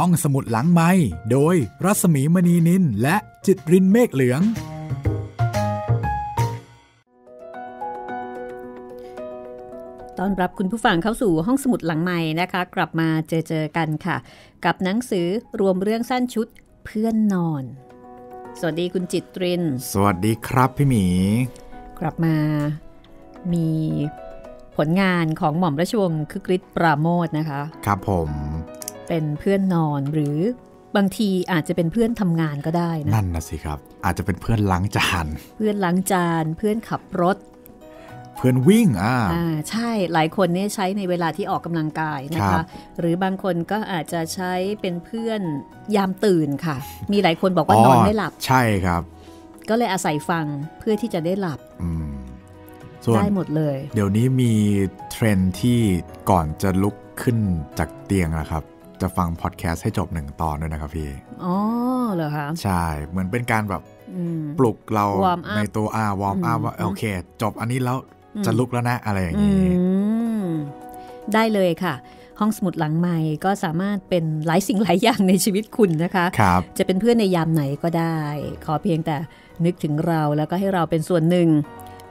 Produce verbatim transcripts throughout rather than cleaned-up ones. ห้องสมุดหลังไมค์โดยรัศมีมณีนินและจิตรินเมฆเหลืองตอนรับคุณผู้ฟังเข้าสู่ห้องสมุดหลังไมค์นะคะกลับมาเจอเจอกันค่ะกับหนังสือรวมเรื่องสั้นชุดเพื่อนนอนสวัสดีคุณจิตรินสวัสดีครับพี่หมีกลับมามีผลงานของหม่อมราชวงศ์คึกฤทธิ์ปราโมทนะคะครับผมเป็นเพื่อนนอนหรือบางทีอาจจะเป็นเพื่อนทำงานก็ได้นะนั่นนะสิครับอาจจะเป็นเพื่อนล้างจานเพื่อนล้างจานเพื่อนขับรถเพื่อนวิ่งอ่าใช่หลายคนเนี่ยใช้ในเวลาที่ออกกำลังกายนะคะหรือบางคนก็อาจจะใช้เป็นเพื่อนยามตื่นค่ะมีหลายคนบอกว่านอนไม่หลับใช่ครับก็เลยอาศัยฟังเพื่อที่จะได้หลับได้หมดเลยเดี๋ยวนี้มีเทรนด์ที่ก่อนจะลุกขึ้นจากเตียงนะครับจะฟังพอดแคสต์ให้จบหนึ่งตอนด้วยนะครับพี่อ๋อเหรอคะใช่เหมือนเป็นการแบบปลุกเราในตัวอาวอร์มอัพว่าโอเคจบอันนี้แล้วจะลุกแล้วนะอะไรอย่างนี้ได้เลยค่ะห้องสมุดหลังไมค์ก็สามารถเป็นหลายสิ่งหลายอย่างในชีวิตคุณนะคะจะเป็นเพื่อนในยามไหนก็ได้ขอเพียงแต่นึกถึงเราแล้วก็ให้เราเป็นส่วนหนึ่ง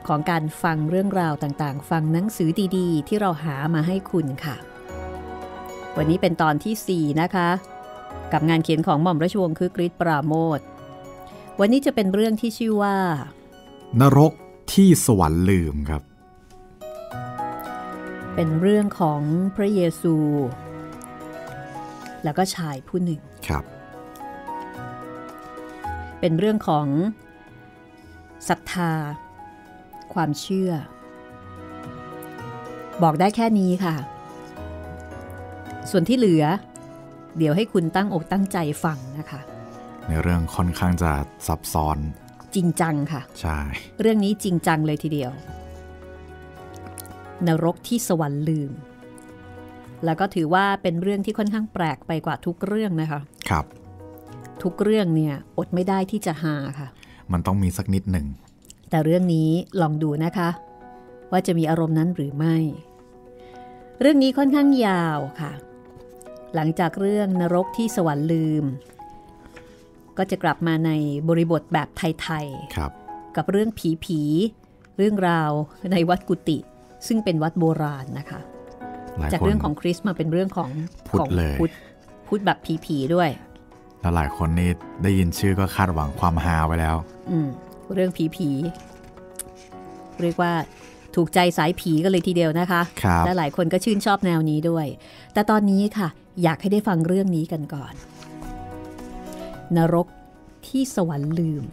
ของการฟังเรื่องราวต่างๆฟังหนังสือดีๆที่เราหามาให้คุณค่ะวันนี้เป็นตอนที่สี่นะคะกับงานเขียนของหม่อมราชวงศ์คึกฤทธิ์ปราโมทวันนี้จะเป็นเรื่องที่ชื่อว่านรกที่สวรรค์ลืมครับเป็นเรื่องของพระเยซูแล้วก็ชายผู้หนึ่งครับเป็นเรื่องของศรัทธาความเชื่อบอกได้แค่นี้ค่ะส่วนที่เหลือเดี๋ยวให้คุณตั้งอกตั้งใจฟังนะคะในเรื่องค่อนข้างจะซับซ้อนจริงจังค่ะใช่เรื่องนี้จริงจังเลยทีเดียวนรกที่สวรรค์ลืมแล้วก็ถือว่าเป็นเรื่องที่ค่อนข้างแปลกไปกว่าทุกเรื่องนะคะครับทุกเรื่องเนี่ยอดไม่ได้ที่จะหาค่ะมันต้องมีสักนิดหนึ่งแต่เรื่องนี้ลองดูนะคะว่าจะมีอารมณ์นั้นหรือไม่เรื่องนี้ค่อนข้างยาวค่ะหลังจากเรื่องนรกที่สวรรค์ลืมก็จะกลับมาในบริบทแบบไทยๆครับกับเรื่องผีๆเรื่องราวในวัดกุฏิซึ่งเป็นวัดโบราณนะคะจากเรื่องของคริสต์มาเป็นเรื่องของพุทธเลยพุทธแบบผีๆด้วยแล้วหลายคนนี่ได้ยินชื่อก็คาดหวังความฮาไว้แล้วอืมเรื่องผีๆเรียกว่าถูกใจสายผีกันเลยทีเดียวนะคะและหลายคนก็ชื่นชอบแนวนี้ด้วยแต่ตอนนี้ค่ะอยากให้ได้ฟังเรื่องนี้กันก่อนนรกที่สวรรค์ลืม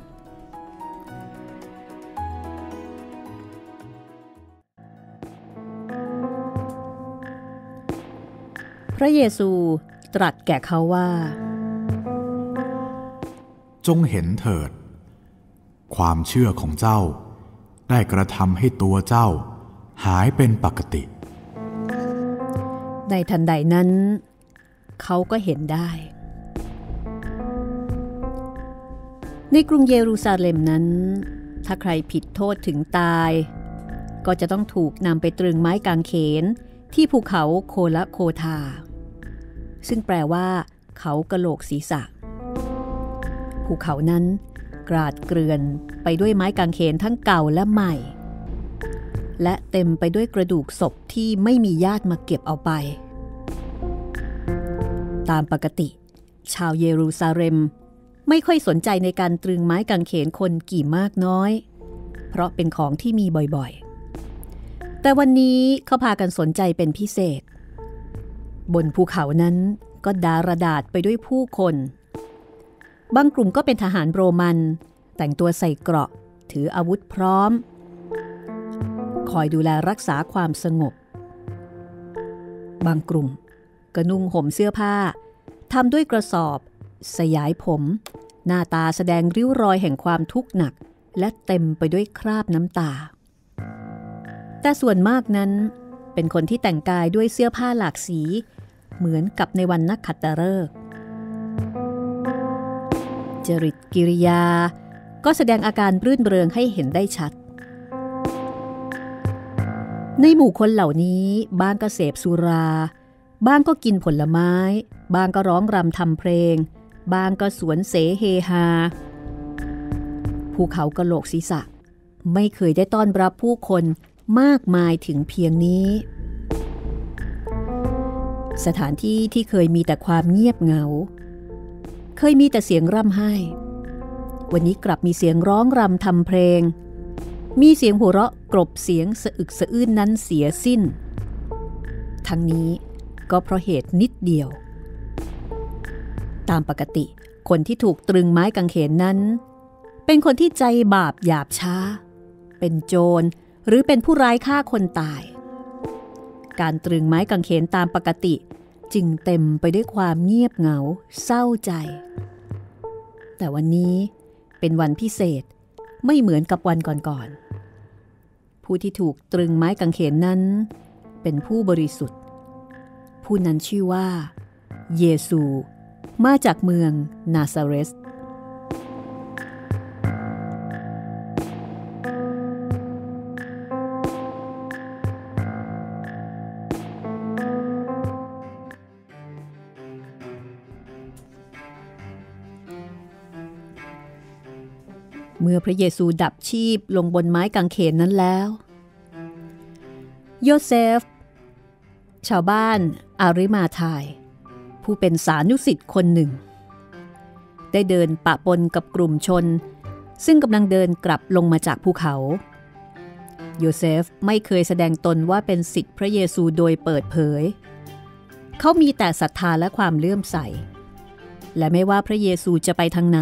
พระเยซูตรัสแก่เขาว่าจงเห็นเถิดความเชื่อของเจ้าได้กระทำให้ตัวเจ้าหายเป็นปกติในทันใดนั้นเขาก็เห็นได้ในกรุงเยรูซาเล็มนั้นถ้าใครผิดโทษถึงตายก็จะต้องถูกนำไปตรึงไม้กางเขนที่ภูเขาโคละโคทาซึ่งแปลว่าเขากะโหลกศีรษะภูเขานั้นกราดเกลื่อนไปด้วยไม้กางเขนทั้งเก่าและใหม่และเต็มไปด้วยกระดูกศพที่ไม่มีญาติมาเก็บเอาไปตามปกติชาวเยรูซาเล็มไม่ค่อยสนใจในการตรึงไม้กางเขนคนกี่มากน้อยเพราะเป็นของที่มีบ่อยๆแต่วันนี้เขาพากันสนใจเป็นพิเศษบนภูเขานั้นก็ดารดาษไปด้วยผู้คนบางกลุ่มก็เป็นทหารโรมันแต่งตัวใส่เกราะถืออาวุธพร้อมคอยดูแลรักษาความสงบบางกลุ่มก็นุ่งห่มเสื้อผ้าทำด้วยกระสอบสยายผมหน้าตาแสดงริ้วรอยแห่งความทุกข์หนักและเต็มไปด้วยคราบน้ำตาแต่ส่วนมากนั้นเป็นคนที่แต่งกายด้วยเสื้อผ้าหลากสีเหมือนกับในวันนักขัตฤกษ์จริตกิริยาก็แสดงอาการรื่นเริงให้เห็นได้ชัดในหมู่คนเหล่านี้บางก็เสพสุรา บ้างก็กินผลไม้บ้างก็ร้องรำทำเพลงบ้างก็สวนเสเฮฮาภูเขากะโหลกศีรษะไม่เคยได้ต้อนรับผู้คนมากมายถึงเพียงนี้สถานที่ที่เคยมีแต่ความเงียบเหงาเคยมีแต่เสียงร่ำไห้วันนี้กลับมีเสียงร้องรำทำเพลงมีเสียงหัวเราะกลบเสียงสะอึกสะอื้นนั้นเสียสิ้นทั้งนี้ก็เพราะเหตุนิดเดียวตามปกติคนที่ถูกตรึงไม้กางเขนนั้นเป็นคนที่ใจบาปหยาบช้าเป็นโจรหรือเป็นผู้ร้ายฆ่าคนตายการตรึงไม้กางเขนตามปกติจึงเต็มไปด้วยความเงียบเหงาเศร้าใจแต่วันนี้เป็นวันพิเศษไม่เหมือนกับวันก่อนๆผู้ที่ถูกตรึงไม้กางเขนนั้นเป็นผู้บริสุทธิ์ผู้นั้นชื่อว่าเยซูมาจากเมืองนาซาเรสเมื่อพระเยซูดับชีพลงบนไม้กางเขนนั้นแล้วโยเซฟชาวบ้านอาริมาไทยผู้เป็นสานุสิทธิ์คนหนึ่งได้เดินปะปนกับกลุ่มชนซึ่งกำลังเดินกลับลงมาจากภูเขาโยเซฟไม่เคยแสดงตนว่าเป็นศิษย์พระเยซูโดยเปิดเผยเขามีแต่ศรัทธาและความเลื่อมใสและไม่ว่าพระเยซูจะไปทางไหน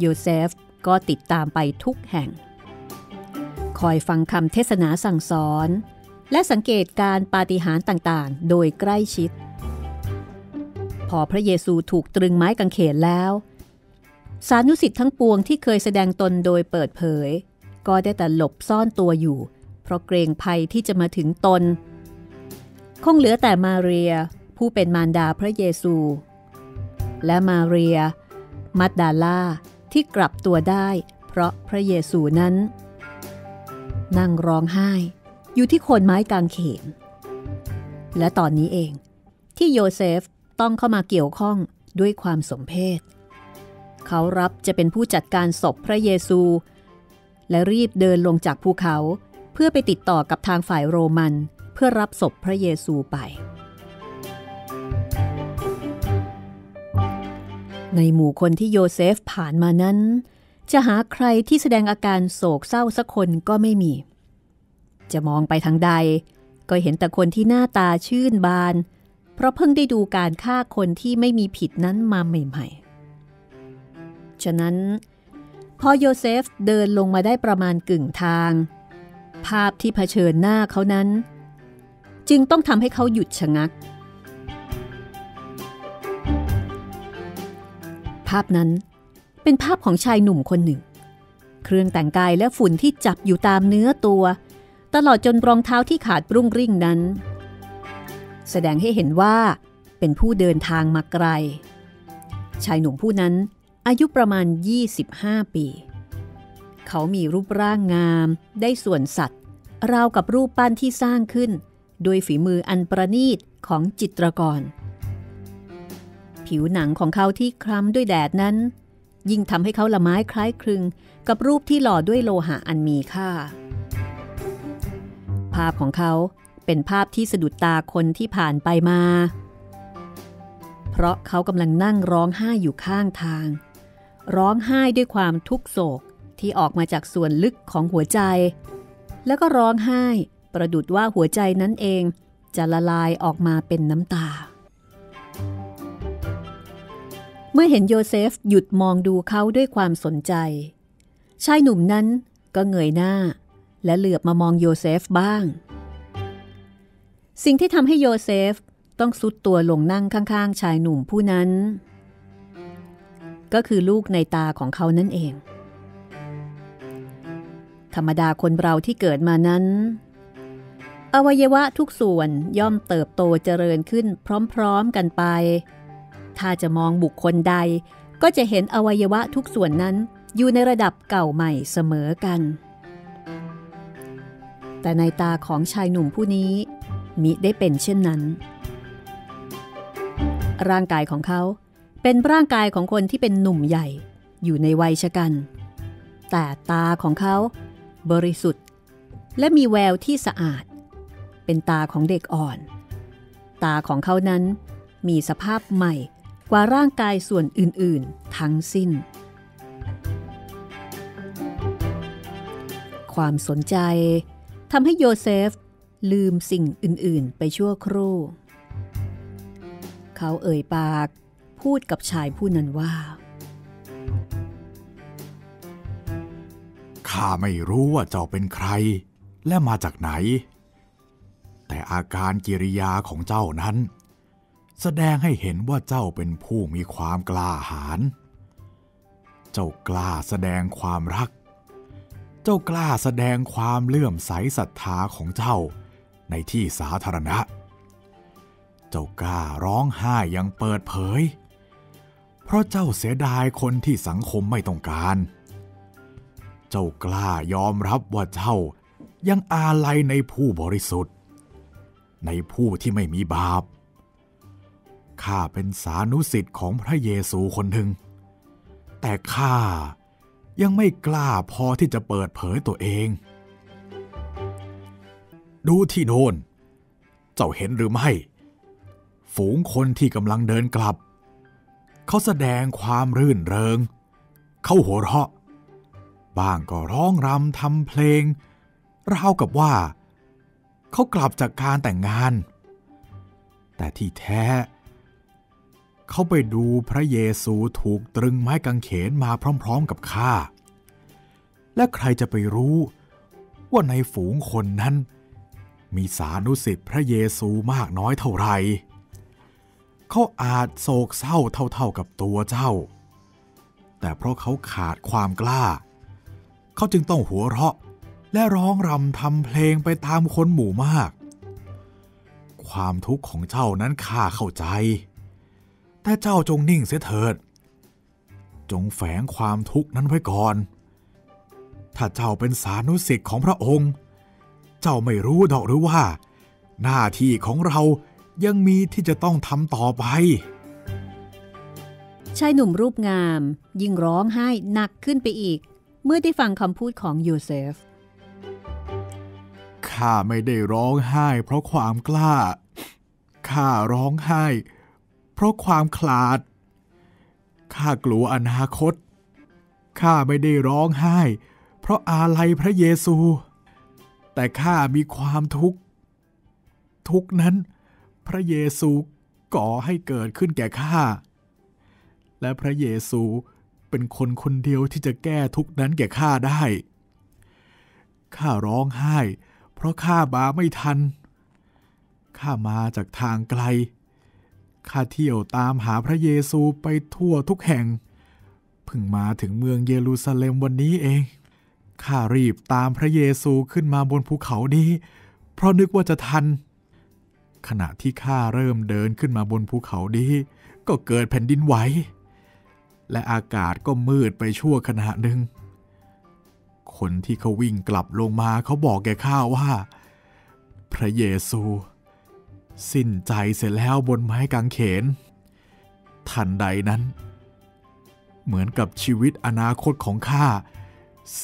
โยเซฟก็ติดตามไปทุกแห่งคอยฟังคำเทศนาสั่งสอนและสังเกตการปาฏิหาริย์ต่างๆโดยใกล้ชิดพอพระเยซูถูกตรึงไม้กางเขนแล้วสานุสิทธิ์ทั้งปวงที่เคยแสดงตนโดยเปิดเผยก็ได้แต่หลบซ่อนตัวอยู่เพราะเกรงภัยที่จะมาถึงตนคงเหลือแต่มาเรียผู้เป็นมารดาพระเยซูและมาเรียมักดาลาที่กลับตัวได้เพราะพระเยซูนั้นนั่งร้องไห้อยู่ที่โคนไม้กางเขนและตอนนี้เองที่โยเซฟต้องเข้ามาเกี่ยวข้องด้วยความสมเพชเขารับจะเป็นผู้จัดการศพพระเยซูและรีบเดินลงจากภูเขาเพื่อไปติดต่อกับทางฝ่ายโรมันเพื่อรับศพพระเยซูไปในหมู่คนที่โยเซฟผ่านมานั้นจะหาใครที่แสดงอาการโศกเศร้าสักคนก็ไม่มีจะมองไปทางใดก็เห็นแต่คนที่หน้าตาชื่นบานเพราะเพิ่งได้ดูการฆ่าคนที่ไม่มีผิดนั้นมาใหม่ๆฉะนั้นพอโยเซฟเดินลงมาได้ประมาณกึ่งทางภาพที่เผชิญหน้าเขานั้นจึงต้องทำให้เขาหยุดชะงักภาพนั้นเป็นภาพของชายหนุ่มคนหนึ่งเครื่องแต่งกายและฝุ่นที่จับอยู่ตามเนื้อตัวตลอดจนรองเท้าที่ขาดรุ่งริ่งนั้นแสดงให้เห็นว่าเป็นผู้เดินทางมาไกลชายหนุ่มผู้นั้นอายุประมาณยี่สิบห้าปีเขามีรูปร่างงามได้ส่วนสัตว์ราวกับรูปปั้นที่สร้างขึ้นโดยฝีมืออันประณีตของจิตรกรผิวหนังของเขาที่คล้ำด้วยแดดนั้นยิ่งทำให้เขาละไม้คล้ายคลึงกับรูปที่หล่อด้วยโลหะอันมีค่าภาพของเขาเป็นภาพที่สะดุดตาคนที่ผ่านไปมาเพราะเขากำลังนั่งร้องไห้อยู่ข้างทางร้องไห้ด้วยความทุกข์โศกที่ออกมาจากส่วนลึกของหัวใจแล้วก็ร้องไห้ประดุจว่าหัวใจนั้นเองจะละลายออกมาเป็นน้ำตาเมื่อเห็นโยเซฟหยุดมองดูเขาด้วยความสนใจชายหนุ่มนั้นก็เงยหน้าและเหลือบมามองโยเซฟบ้างสิ่งที่ทำให้โยเซฟต้องซุดตัวลงนั่งข้างๆชายหนุ่มผู้นั้นก็คือลูกในตาของเขานั่นเองธรรมดาคนเราที่เกิดมานั้นอวัยวะทุกส่วนย่อมเติบโตเจริญขึ้นพร้อมๆกันไปถ้าจะมองบุคคลใดก็จะเห็นอวัยวะทุกส่วนนั้นอยู่ในระดับเก่าใหม่เสมอกันแต่ในตาของชายหนุ่มผู้นี้มิได้เป็นเช่นนั้น ร่างกายของเขาเป็นร่างกายของคนที่เป็นหนุ่มใหญ่อยู่ในวัยชกันแต่ตาของเขาบริสุทธิ์และมีแววที่สะอาดเป็นตาของเด็กอ่อนตาของเขานั้นมีสภาพใหม่กว่าร่างกายส่วนอื่นๆทั้งสิ้นความสนใจทำให้โยเซฟลืมสิ่งอื่นๆไปชั่วครู่เขาเอ่ยปากพูดกับชายผู้นั้นว่าข้าไม่รู้ว่าเจ้าเป็นใครและมาจากไหนแต่อาการกิริยาของเจ้านั้นแสดงให้เห็นว่าเจ้าเป็นผู้มีความกล้าหาญเจ้ากล้าแสดงความรักเจ้ากล้าแสดงความเลื่อมใสศรัทธาของเจ้าในที่สาธารณะเจ้ากล้าร้องไห้อย่างเปิดเผยเพราะเจ้าเสียดายคนที่สังคมไม่ต้องการเจ้ากล้ายอมรับว่าเจ้ายังอาลัยในผู้บริสุทธิ์ในผู้ที่ไม่มีบาปข้าเป็นสานุศิษย์ของพระเยซูคนหนึ่งแต่ข้ายังไม่กล้าพอที่จะเปิดเผยตัวเองดูที่โน่นเจ้าเห็นหรือไม่ฝูงคนที่กำลังเดินกลับเขาแสดงความรื่นเริงเขาหัวเราะบ้างก็ร้องรำทำเพลงราวกับว่าเขากลับจากการแต่งงานแต่ที่แท้เขาไปดูพระเยซูถูกตรึงไม้กางเขนมาพร้อมๆกับข้าและใครจะไปรู้ว่าในฝูงคนนั้นมีสานุศิษย์พระเยซูมากน้อยเท่าไหร่เขาอาจโศกเศร้าเท่าๆกับตัวเจ้าแต่เพราะเขาขาดความกล้าเขาจึงต้องหัวเราะและร้องรำทำเพลงไปตามคนหมู่มากความทุกข์ของเจ้านั้นข้าเข้าใจแต่เจ้าจงนิ่งเสียเถิดจงแฝงความทุกข์นั้นไว้ก่อนถ้าเจ้าเป็นสานุศิษย์ของพระองค์เจ้าไม่รู้ดอกหรือว่าหน้าที่ของเรายังมีที่จะต้องทำต่อไปชายหนุ่มรูปงามยิ่งร้องไห้หนักขึ้นไปอีกเมื่อได้ฟังคำพูดของโยเซฟข้าไม่ได้ร้องไห้เพราะความกล้าข้าร้องไห้เพราะความขลาดข้ากลัวอนาคตข้าไม่ได้ร้องไห้เพราะอาลัยพระเยซูแต่ข้ามีความทุกข์ทุกข์นั้นพระเยซูก่อให้เกิดขึ้นแก่ข้าและพระเยซูเป็นคนคนเดียวที่จะแก้ทุกข์นั้นแก่ข้าได้ข้าร้องไห้เพราะข้ามาไม่ทันข้ามาจากทางไกลข้าเที่ยวตามหาพระเยซูไปทั่วทุกแห่งเพิ่งมาถึงเมืองเยรูซาเล็มวันนี้เองข้ารีบตามพระเยซูขึ้นมาบนภูเขานี้เพราะนึกว่าจะทันขณะที่ข้าเริ่มเดินขึ้นมาบนภูเขานี้ก็เกิดแผ่นดินไหวและอากาศก็มืดไปชั่วขณะหนึ่งคนที่เขาวิ่งกลับลงมาเขาบอกแก่ข้าว่าพระเยซูสิ้นใจเสร็จแล้วบนไม้กางเขนทันใดนั้นเหมือนกับชีวิตอนาคตของข้า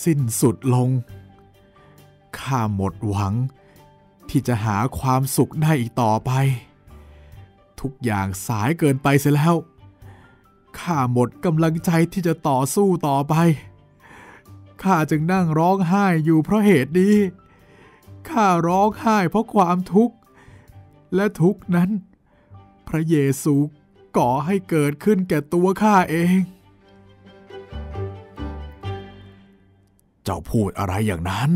สิ้นสุดลงข้าหมดหวังที่จะหาความสุขได้อีกต่อไปทุกอย่างสายเกินไปเสียแล้วข้าหมดกำลังใจที่จะต่อสู้ต่อไปข้าจึงนั่งร้องไห้อยู่เพราะเหตุนี้ข้าร้องไห้เพราะความทุกข์และทุกข์นั้นพระเยซูก่อให้เกิดขึ้นแก่ตัวข้าเองเจ้าพูดอะไรอย่างนั้น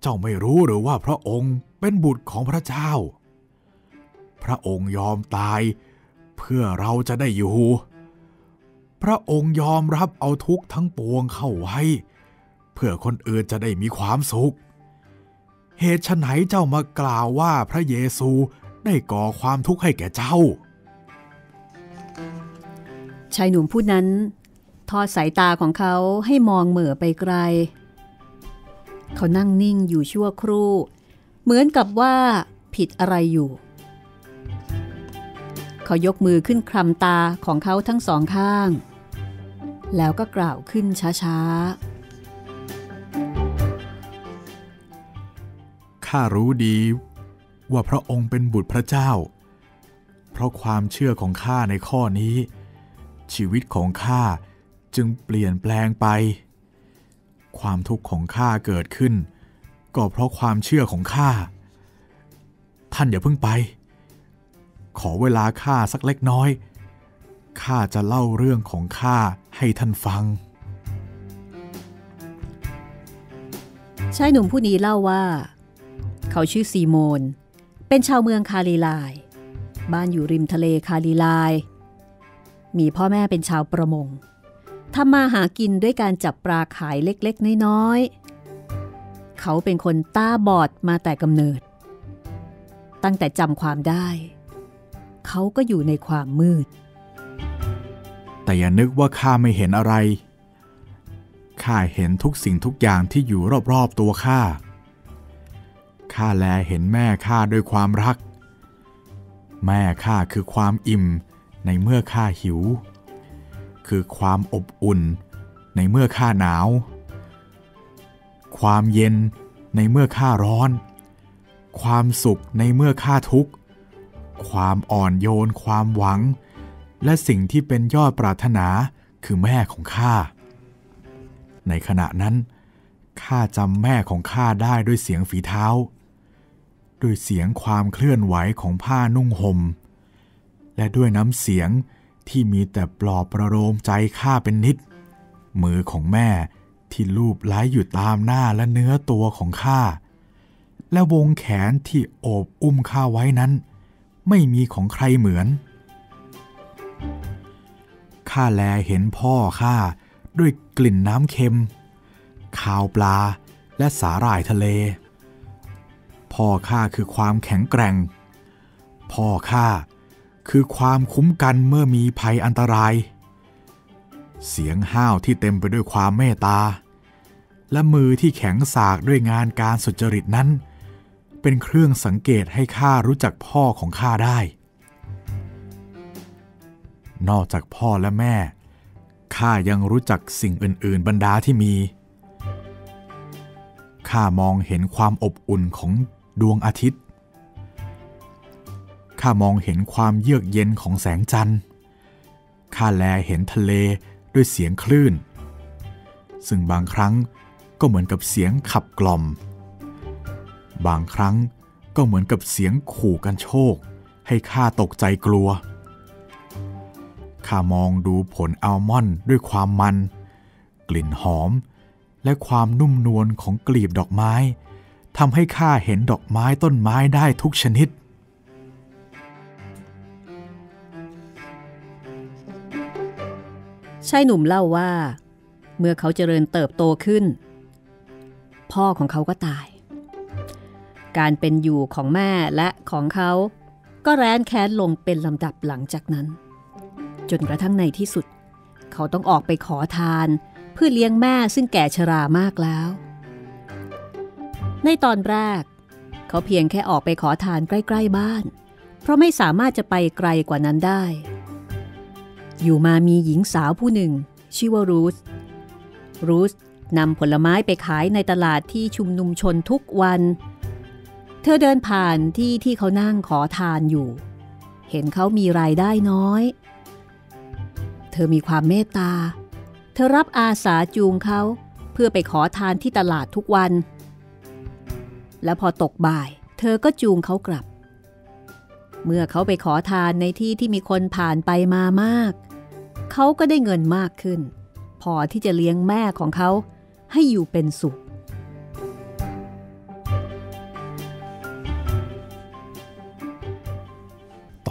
เจ้าไม่รู้หรือว่าพระองค์เป็นบุตรของพระเจ้าพระองค์ยอมตายเพื่อเราจะได้อยู่พระองค์ยอมรับเอาทุกข์ทั้งปวงเข้าไว้เพื่อคนอื่นจะได้มีความสุขเหตุไฉนเจ้ามากล่าวว่าพระเยซูได้ก่อความทุกข์ให้แก่เจ้าชายหนุ่มผู้นั้นทอดสายตาของเขาให้มองเหม่อไปไกลเขานั่งนิ่งอยู่ชั่วครู่เหมือนกับว่าผิดอะไรอยู่ เขายกมือขึ้นคลำตาของเขาทั้งสองข้างแล้วก็กล่าวขึ้นช้าๆข้ารู้ดีว่าพระองค์เป็นบุตรพระเจ้าเพราะความเชื่อของข้าในข้อนี้ชีวิตของข้าจึงเปลี่ยนแปลงไปความทุกข์ของข้าเกิดขึ้นก็เพราะความเชื่อของข้าท่านอย่าเพิ่งไปขอเวลาข้าสักเล็กน้อยข้าจะเล่าเรื่องของข้าให้ท่านฟังชายหนุ่มผู้นี้เล่าว่าเขาชื่อซีโมนเป็นชาวเมืองคาลิไลบ้านอยู่ริมทะเลคาลิไลมีพ่อแม่เป็นชาวประมงทำมาหากินด้วยการจับปลาขายเล็กๆน้อยๆเขาเป็นคนตาบอดมาแต่กำเนิดตั้งแต่จำความได้เขาก็อยู่ในความมืดแต่อย่านึกว่าข้าไม่เห็นอะไรข้าเห็นทุกสิ่งทุกอย่างที่อยู่รอบๆตัวข้าข้าแลเห็นแม่ข้าด้วยความรักแม่ข้าคือความอิ่มในเมื่อข้าหิวคือความอบอุ่นในเมื่อข้าหนาวความเย็นในเมื่อข้าร้อนความสุขในเมื่อข้าทุกข์ความอ่อนโยนความหวังและสิ่งที่เป็นยอดปรารถนาคือแม่ของข้าในขณะนั้นข้าจำแม่ของข้าได้ด้วยเสียงฝีเท้าด้วยเสียงความเคลื่อนไหวของผ้านุ่งห่มและด้วยน้ำเสียงที่มีแต่ปลอบประโลมใจข้าเป็นนิดมือของแม่ที่ลูบไล้อยู่ตามหน้าและเนื้อตัวของข้าและวงแขนที่โอบอุ้มข้าไว้นั้นไม่มีของใครเหมือนข้าแลเห็นพ่อข้าด้วยกลิ่นน้ำเค็มข่าวปลาและสาหร่ายทะเลพ่อข้าคือความแข็งแกร่งพ่อข้าคือความคุ้มกันเมื่อมีภัยอันตรายเสียงห้าวที่เต็มไปด้วยความเมตตาและมือที่แข็งสากด้วยงานการสุจริตนั้นเป็นเครื่องสังเกตให้ข้ารู้จักพ่อของข้าได้นอกจากพ่อและแม่ข้ายังรู้จักสิ่งอื่นๆบรรดาที่มีข้ามองเห็นความอบอุ่นของดวงอาทิตย์ข้ามองเห็นความเยือกเย็นของแสงจันทร์ข้าแลเห็นทะเลด้วยเสียงคลื่นซึ่งบางครั้งก็เหมือนกับเสียงขับกล่อมบางครั้งก็เหมือนกับเสียงขู่กันโชคให้ข้าตกใจกลัวข้ามองดูผลอัลมอนด์ด้วยความมันกลิ่นหอมและความนุ่มนวลของกลีบดอกไม้ทำให้ข้าเห็นดอกไม้ต้นไม้ได้ทุกชนิดชายหนุ่มเล่าว่าเมื่อเขาเจริญเติบโตขึ้นพ่อของเขาก็ตายการเป็นอยู่ของแม่และของเขาก็แร้นแค้นลงเป็นลำดับหลังจากนั้นจนกระทั่งในที่สุดเขาต้องออกไปขอทานเพื่อเลี้ยงแม่ซึ่งแก่ชรามากแล้วในตอนแรกเขาเพียงแค่ออกไปขอทานใกล้ๆบ้านเพราะไม่สามารถจะไปไกลกว่านั้นได้อยู่มามีหญิงสาวผู้หนึ่งชื่อว่ารูธรูธนำผลไม้ไปขายในตลาดที่ชุมนุมชนทุกวันเธอเดินผ่านที่ที่เขานั่งขอทานอยู่เห็นเขามีรายได้น้อยเธอมีความเมตตาเธอรับอาสาจูงเขาเพื่อไปขอทานที่ตลาดทุกวันและพอตกบ่ายเธอก็จูงเขากลับเมื่อเขาไปขอทานในที่ที่มีคนผ่านไปมามากเขาก็ได้เงินมากขึ้นพอที่จะเลี้ยงแม่ของเขาให้อยู่เป็นสุข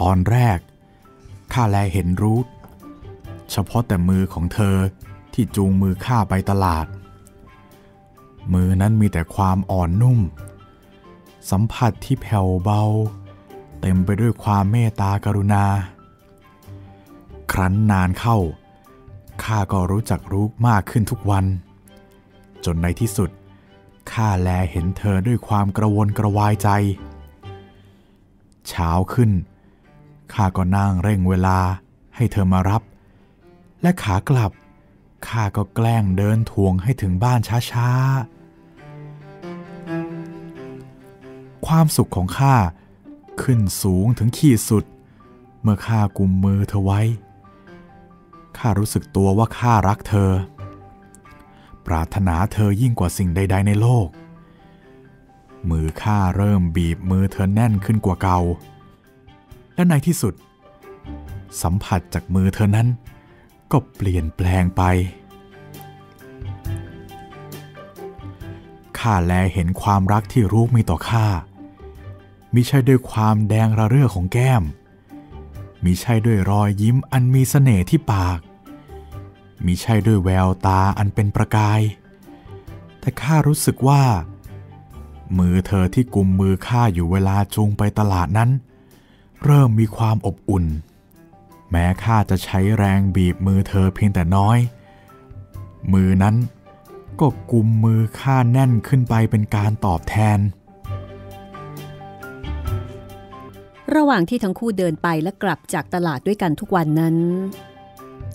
ตอนแรกข้าแลเห็นรูธเฉพาะแต่มือของเธอที่จูงมือข้าไปตลาดมือนั้นมีแต่ความอ่อนนุ่มสัมผัสที่แผ่วเบาเต็มไปด้วยความเมตตากรุณาครั้นนานเข้าข้าก็รู้จักรูธมากขึ้นทุกวันจนในที่สุดข้าแลเห็นเธอด้วยความกระวนกระวายใจเช้าขึ้น ข้าก็นั่งเร่งเวลาให้เธอมารับและขากลับข้าก็แกล้งเดินทวงให้ถึงบ้านช้าๆความสุขของข้าขึ้นสูงถึงขีดสุดเมื่อข้ากุมมือเธอไว้ข้ารู้สึกตัวว่าข้ารักเธอปรารถนาเธอยิ่งกว่าสิ่งใดๆในโลกมือข้าเริ่มบีบมือเธอแน่นขึ้นกว่าเก่าและในที่สุดสัมผัสจากมือเธอนั้นก็เปลี่ยนแปลงไปข้าแลเห็นความรักที่ลูกมีต่อข้ามิใช่ด้วยความแดงระเรื่อของแก้มมิใช่ด้วยรอยยิ้มอันมีเสน่ห์ที่ปากมิใช่ด้วยแววตาอันเป็นประกายแต่ข้ารู้สึกว่ามือเธอที่กุมมือข้าอยู่เวลาจูงไปตลาดนั้นเริ่มมีความอบอุ่นแม้ข้าจะใช้แรงบีบมือเธอเพียงแต่น้อยมือนั้นก็กุมมือข้าแน่นขึ้นไปเป็นการตอบแทนระหว่างที่ทั้งคู่เดินไปและกลับจากตลาดด้วยกันทุกวันนั้น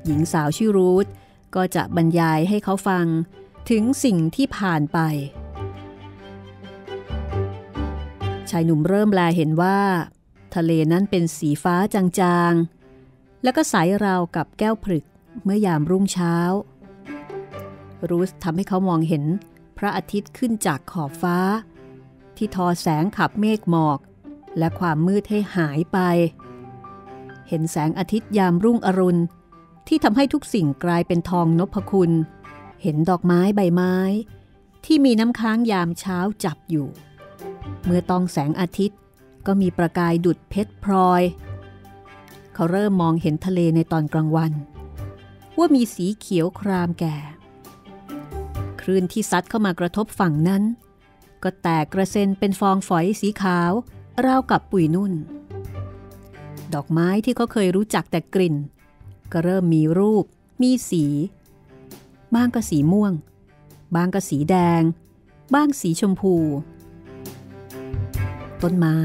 หญิงสาวชื่อรูธก็จะบรรยายให้เขาฟังถึงสิ่งที่ผ่านไปชายหนุ่มเริ่มแลเห็นว่าทะเลนั้นเป็นสีฟ้าจางๆแล้วก็ใสราวกับแก้วผลึกเมื่อยามรุ่งเช้ารูธทำให้เขามองเห็นพระอาทิตย์ขึ้นจากขอบฟ้าที่ทอแสงขับเมฆหมอกและความมืดให้หายไปเห็นแสงอาทิตย์ยามรุ่งอรุณที่ทำให้ทุกสิ่งกลายเป็นทองนพคุณเห็นดอกไม้ใบไม้ที่มีน้ำค้างยามเช้าจับอยู่เมื่อต้องแสงอาทิตย์ก็มีประกายดุจเพชรพลอยเขาเริ่มมองเห็นทะเลในตอนกลางวันว่ามีสีเขียวครามแก่คลื่นที่ซัดเข้ามากระทบฝั่งนั้นก็แตกกระเซ็นเป็นฟองฝอยสีขาวราวกับปุ๋ยนุ่นดอกไม้ที่เขาเคยรู้จักแต่กลิ่นก็เริ่มมีรูปมีสีบ้างก็สีม่วงบ้างก็สีแดงบ้างสีชมพูต้นไม้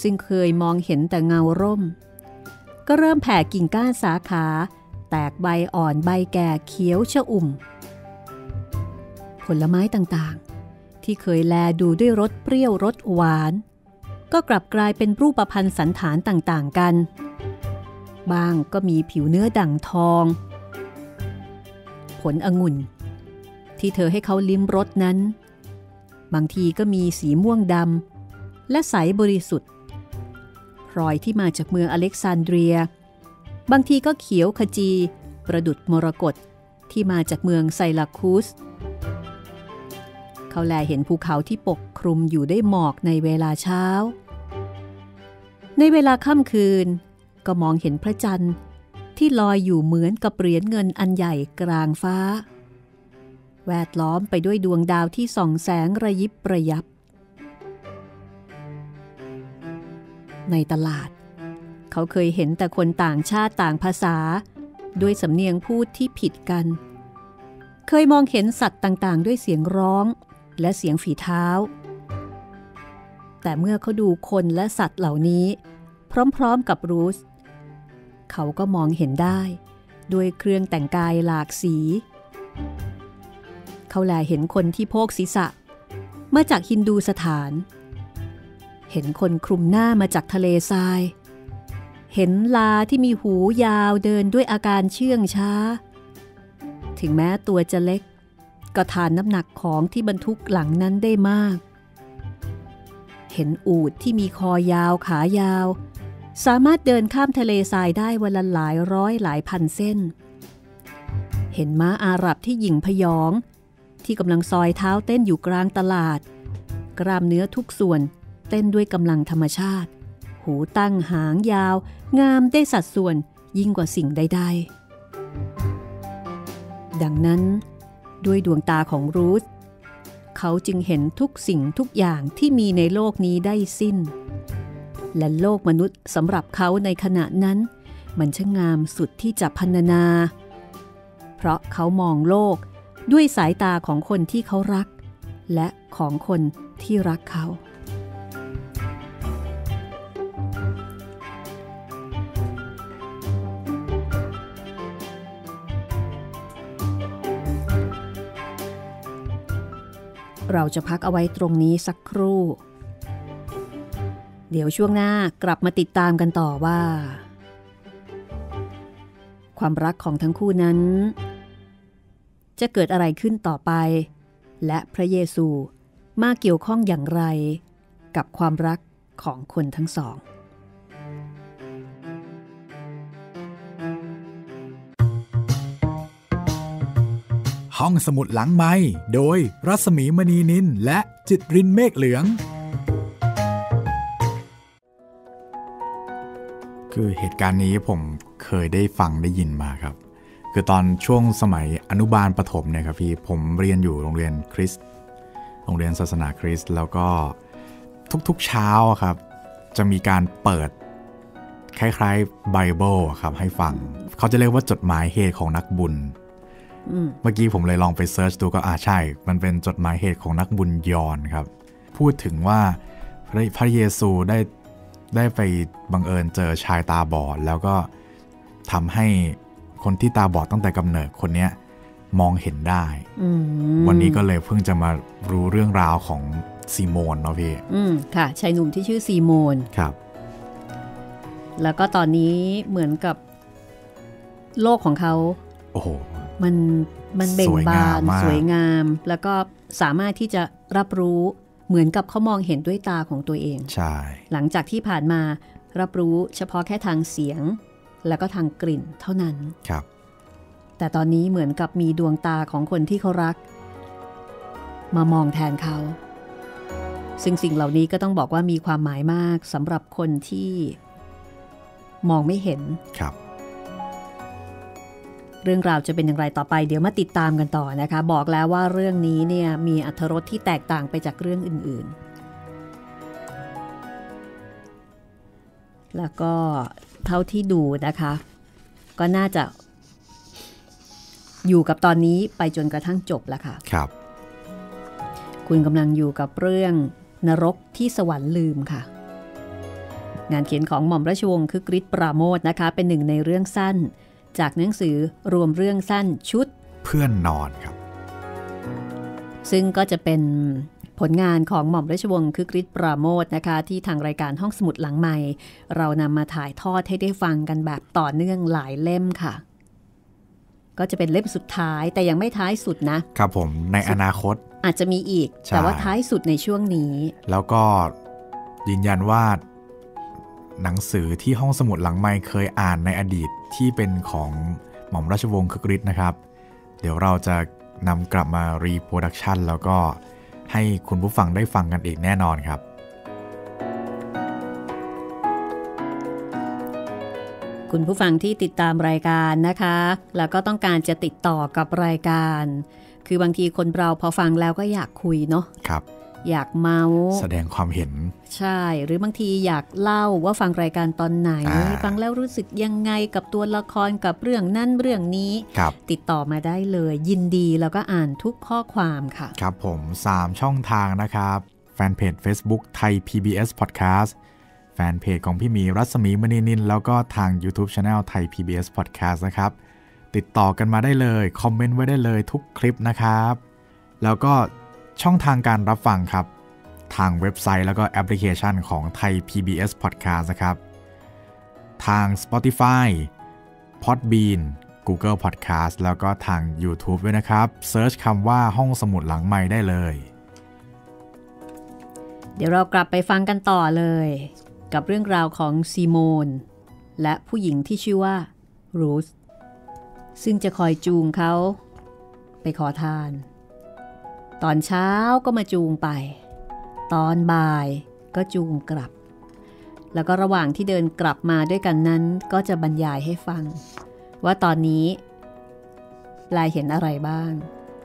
ซึ่งเคยมองเห็นแต่เงาร่มก็เริ่มแผ่กิ่งก้านสาขาแตกใบอ่อนใบแก่เขียวชอุ่มผลไม้ต่างๆที่เคยแลดูด้วยรสเปรี้ยวรสหวานก็กลับกลายเป็นรูปพรรณสันฐานต่างๆกันบางก็มีผิวเนื้อดั่งทองผลองุ่นที่เธอให้เขาลิ้มรสนั้นบางทีก็มีสีม่วงดำและใสบริสุทธิ์พลอยที่มาจากเมืองอเล็กซานเดรียบางทีก็เขียวขจีประดุจมรกตที่มาจากเมืองไซราคูสเขาแลเห็นภูเขาที่ปกคลุมอยู่ด้วยหมอกในเวลาเช้าในเวลาค่ำคืนก็มองเห็นพระจันทร์ที่ลอยอยู่เหมือนกับเหรียญเงินอันใหญ่กลางฟ้าแวดล้อมไปด้วยดวงดาวที่ส่องแสงระยิบระยับในตลาดเขาเคยเห็นแต่คนต่างชาติต่างภาษาด้วยสำเนียงพูดที่ผิดกันเคยมองเห็นสัตว์ต่างๆด้วยเสียงร้องและเสียงฝีเท้าแต่เมื่อเขาดูคนและสัตว์เหล่านี้พร้อมๆกับรูธเขาก็มองเห็นได้ด้วยเครื่องแต่งกายหลากสีเขาแลเห็นคนที่โพกศีรษะมาจากฮินดูสถานเห็นคนคลุมหน้ามาจากทะเลทรายเห็นลาที่มีหูยาวเดินด้วยอาการเชื่องช้าถึงแม้ตัวจะเล็กก็ทานน้ำหนักของที่บรรทุกหลังนั้นได้มากเห็นอูฐที่มีคอยาวขายาวสามารถเดินข้ามทะเลทรายได้วันละหลายร้อยหลายพันเส้นเห็นม้าอาหรับที่หยิ่งพยองที่กำลังซอยเท้าเต้นอยู่กลางตลาดกล้ามเนื้อทุกส่วนเต้นด้วยกำลังธรรมชาติหูตั้งหางยาวงามได้สัดส่วนยิ่งกว่าสิ่งใดๆดังนั้นด้วยดวงตาของรูธเขาจึงเห็นทุกสิ่งทุกอย่างที่มีในโลกนี้ได้สิ้นและโลกมนุษย์สำหรับเขาในขณะนั้นมันช่างงามสุดที่จะพรรณนาเพราะเขามองโลกด้วยสายตาของคนที่เขารักและของคนที่รักเขา เราจะพักเอาไว้ตรงนี้สักครู่เดี๋ยวช่วงหน้ากลับมาติดตามกันต่อว่าความรักของทั้งคู่นั้นจะเกิดอะไรขึ้นต่อไปและพระเยซูมาเกี่ยวข้องอย่างไรกับความรักของคนทั้งสองห้องสมุดหลังไมค์โดยรัศมีมณีนินและจิตรินเมฆเหลืองคือเหตุการณ์นี้ผมเคยได้ฟังได้ยินมาครับคือตอนช่วงสมัยอนุบาลประถมเนี่ยครับพี่ผมเรียนอยู่โรงเรียนคริสต์โรงเรียนศาสนาคริสต์แล้วก็ทุกๆเช้าครับจะมีการเปิดคล้ายๆไบเบิลครับให้ฟังเขาจะเรียกว่าจดหมายเหตุของนักบุญเมื่อกี้ผมเลยลองไปเซิร์ชดูก็อ่าใช่มันเป็นจดหมายเหตุของนักบุญยอนครับพูดถึงว่าพระเยซูได้ได้ไปบังเอิญเจอชายตาบอดแล้วก็ทำให้คนที่ตาบอดตั้งแต่กำเนิดคนนี้มองเห็นได้วันนี้ก็เลยเพิ่งจะมารู้เรื่องราวของซีโมนเนาะพี่อืมค่ะชายหนุ่มที่ชื่อซีโมนครับแล้วก็ตอนนี้เหมือนกับโลกของเขาโอ้โหมันมันเบ่งบานสวยงามแล้วก็สามารถที่จะรับรู้เหมือนกับเขามองเห็นด้วยตาของตัวเองใช่หลังจากที่ผ่านมารับรู้เฉพาะแค่ทางเสียงแล้วก็ทางกลิ่นเท่านั้นครับแต่ตอนนี้เหมือนกับมีดวงตาของคนที่เขารักมามองแทนเขาซึ่งสิ่งเหล่านี้ก็ต้องบอกว่ามีความหมายมากสำหรับคนที่มองไม่เห็นครับเรื่องราวจะเป็นอย่างไรต่อไปเดี๋ยวมาติดตามกันต่อนะคะบอกแล้วว่าเรื่องนี้เนี่ยมีอรรถรสที่แตกต่างไปจากเรื่องอื่นๆแล้วก็เท่าที่ดูนะคะก็น่าจะอยู่กับตอนนี้ไปจนกระทั่งจบละค่ะครับคุณกำลังอยู่กับเรื่องนรกที่สวรรค์ลืมค่ะงานเขียนของหม่อมราชวงศ์คึกฤทธิ์ปราโมทนะคะเป็นหนึ่งในเรื่องสั้นจากหนังสือรวมเรื่องสั้นชุดเพื่อนนอนครับซึ่งก็จะเป็นผลงานของหม่อมราชวงศ์คึกฤทธิ์ปราโมทนะคะที่ทางรายการห้องสมุดหลังไมค์เรานำมาถ่ายทอดให้ได้ฟังกันแบบต่อเนื่องหลายเล่มค่ะก็จะเป็นเล่มสุดท้ายแต่ยังไม่ท้ายสุดนะครับผมในอนาคตอาจจะมีอีกแต่ว่าท้ายสุดในช่วงนี้แล้วก็ยืนยันว่าหนังสือที่ห้องสมุดหลังไมค์เคยอ่านในอดีตที่เป็นของหม่อมราชวงศ์คึกฤทธิ์นะครับเดี๋ยวเราจะนำกลับมารีโปรดักชันแล้วก็ให้คุณผู้ฟังได้ฟังกันอีกแน่นอนครับคุณผู้ฟังที่ติดตามรายการนะคะแล้วก็ต้องการจะติดต่อกับรายการคือบางทีคนเราพอฟังแล้วก็อยากคุยเนาะครับอยากเมาแสดงความเห็นใช่หรือบางทีอยากเล่าว่าฟังรายการตอนไหนฟังแล้วรู้สึกยังไงกับตัวละครกับเรื่องนั้นเรื่องนี้ติดต่อมาได้เลยยินดีแล้วก็อ่านทุกข้อความค่ะครับผมสามช่องทางนะครับแฟนเพจ Facebook ไทย พี บี เอส Podcast แฟนเพจของพี่มีรัศมีมณีนินแล้วก็ทาง YouTube Channel ไทย พี บี เอส Podcast นะครับติดต่อกันมาได้เลยคอมเมนต์ไว้ได้เลยทุกคลิปนะครับแล้วก็ช่องทางการรับฟังครับทางเว็บไซต์แล้วก็แอปพลิเคชันของไทย พี บี เอส Podcast นะครับทาง Spotify Podbean Google Podcast แล้วก็ทาง YouTube ด้วยนะครับเซิร์ชคำว่าห้องสมุดหลังไมค์ได้เลยเดี๋ยวเรากลับไปฟังกันต่อเลยกับเรื่องราวของซีโมนและผู้หญิงที่ชื่อว่ารูธซึ่งจะคอยจูงเขาไปขอทานตอนเช้าก็มาจูงไปตอนบ่ายก็จูงกลับแล้วก็ระหว่างที่เดินกลับมาด้วยกันนั้นก็จะบรรยายให้ฟังว่าตอนนี้ลายเห็นอะไรบ้าง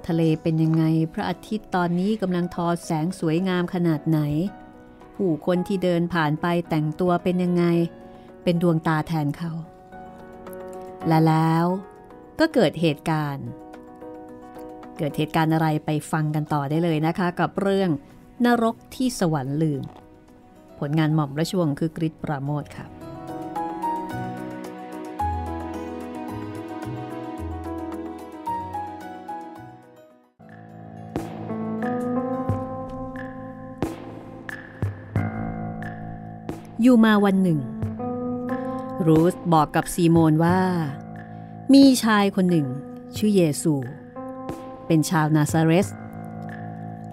ทะเลเป็นยังไงพระอาทิตย์ตอนนี้กำลังทอแสงสวยงามขนาดไหนผู้คนที่เดินผ่านไปแต่งตัวเป็นยังไงเป็นดวงตาแทนเขาและแล้วก็เกิดเหตุการณ์เกิดเหตุการณ์อะไรไปฟังกันต่อได้เลยนะคะกับเรื่องนรกที่สวรรค์ลืมผลงานหม่อมราชวงศ์คึกฤทธิ์ปราโมทค่ะ อยู่มาวันหนึ่งรูธบอกกับซีโมนว่ามีชายคนหนึ่งชื่อเยซูเป็นชาวนาซาเรส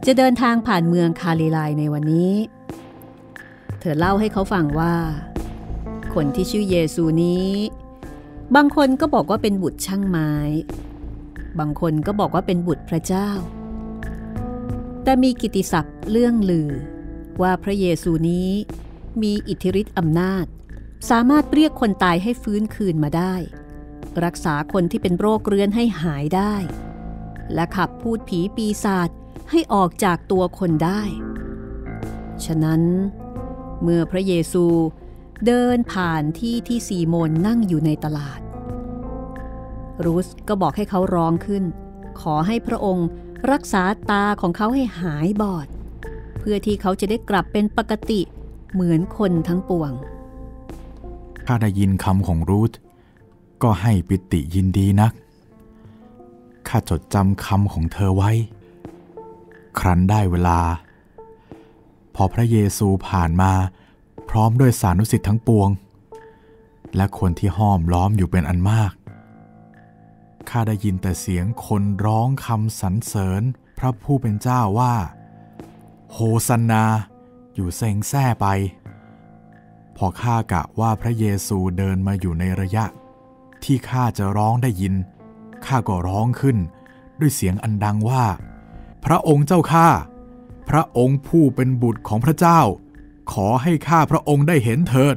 จะเดินทางผ่านเมืองคาลิไลในวันนี้เธอเล่าให้เขาฟังว่าคนที่ชื่อเยซูนี้บางคนก็บอกว่าเป็นบุตรช่างไม้บางคนก็บอกว่าเป็นบุตรพระเจ้าแต่มีกิตติศัพท์เรื่องลือว่าพระเยซูนี้มีอิทธิฤทธิ์อำนาจสามารถเรียกคนตายให้ฟื้นคืนมาได้รักษาคนที่เป็นโรคเรื้อนให้หายได้และขับพูดผีปีศาจให้ออกจากตัวคนได้ฉะนั้นเมื่อพระเยซูเดินผ่านที่ที่ซีโมนนั่งอยู่ในตลาดรูธก็บอกให้เขาร้องขึ้นขอให้พระองค์รักษาตาของเขาให้หายบอดเพื่อที่เขาจะได้กลับเป็นปกติเหมือนคนทั้งปวงข้าได้ยินคำของรูธก็ให้ปิติยินดีนักข้าจดจำคำของเธอไว้ครั้นได้เวลาพอพระเยซูผ่านมาพร้อมด้วยสานุสิทธิ์ทั้งปวงและคนที่ห้อมล้อมอยู่เป็นอันมากข้าได้ยินแต่เสียงคนร้องคำสรรเสริญพระผู้เป็นเจ้าว่าโฮซันนาอยู่เซ็งแซ่ไปพอข้ากะว่าพระเยซูเดินมาอยู่ในระยะที่ข้าจะร้องได้ยินข้าก็ร้องขึ้นด้วยเสียงอันดังว่าพระองค์เจ้าข้าพระองค์ผู้เป็นบุตรของพระเจ้าขอให้ข้าพระองค์ได้เห็นเถิด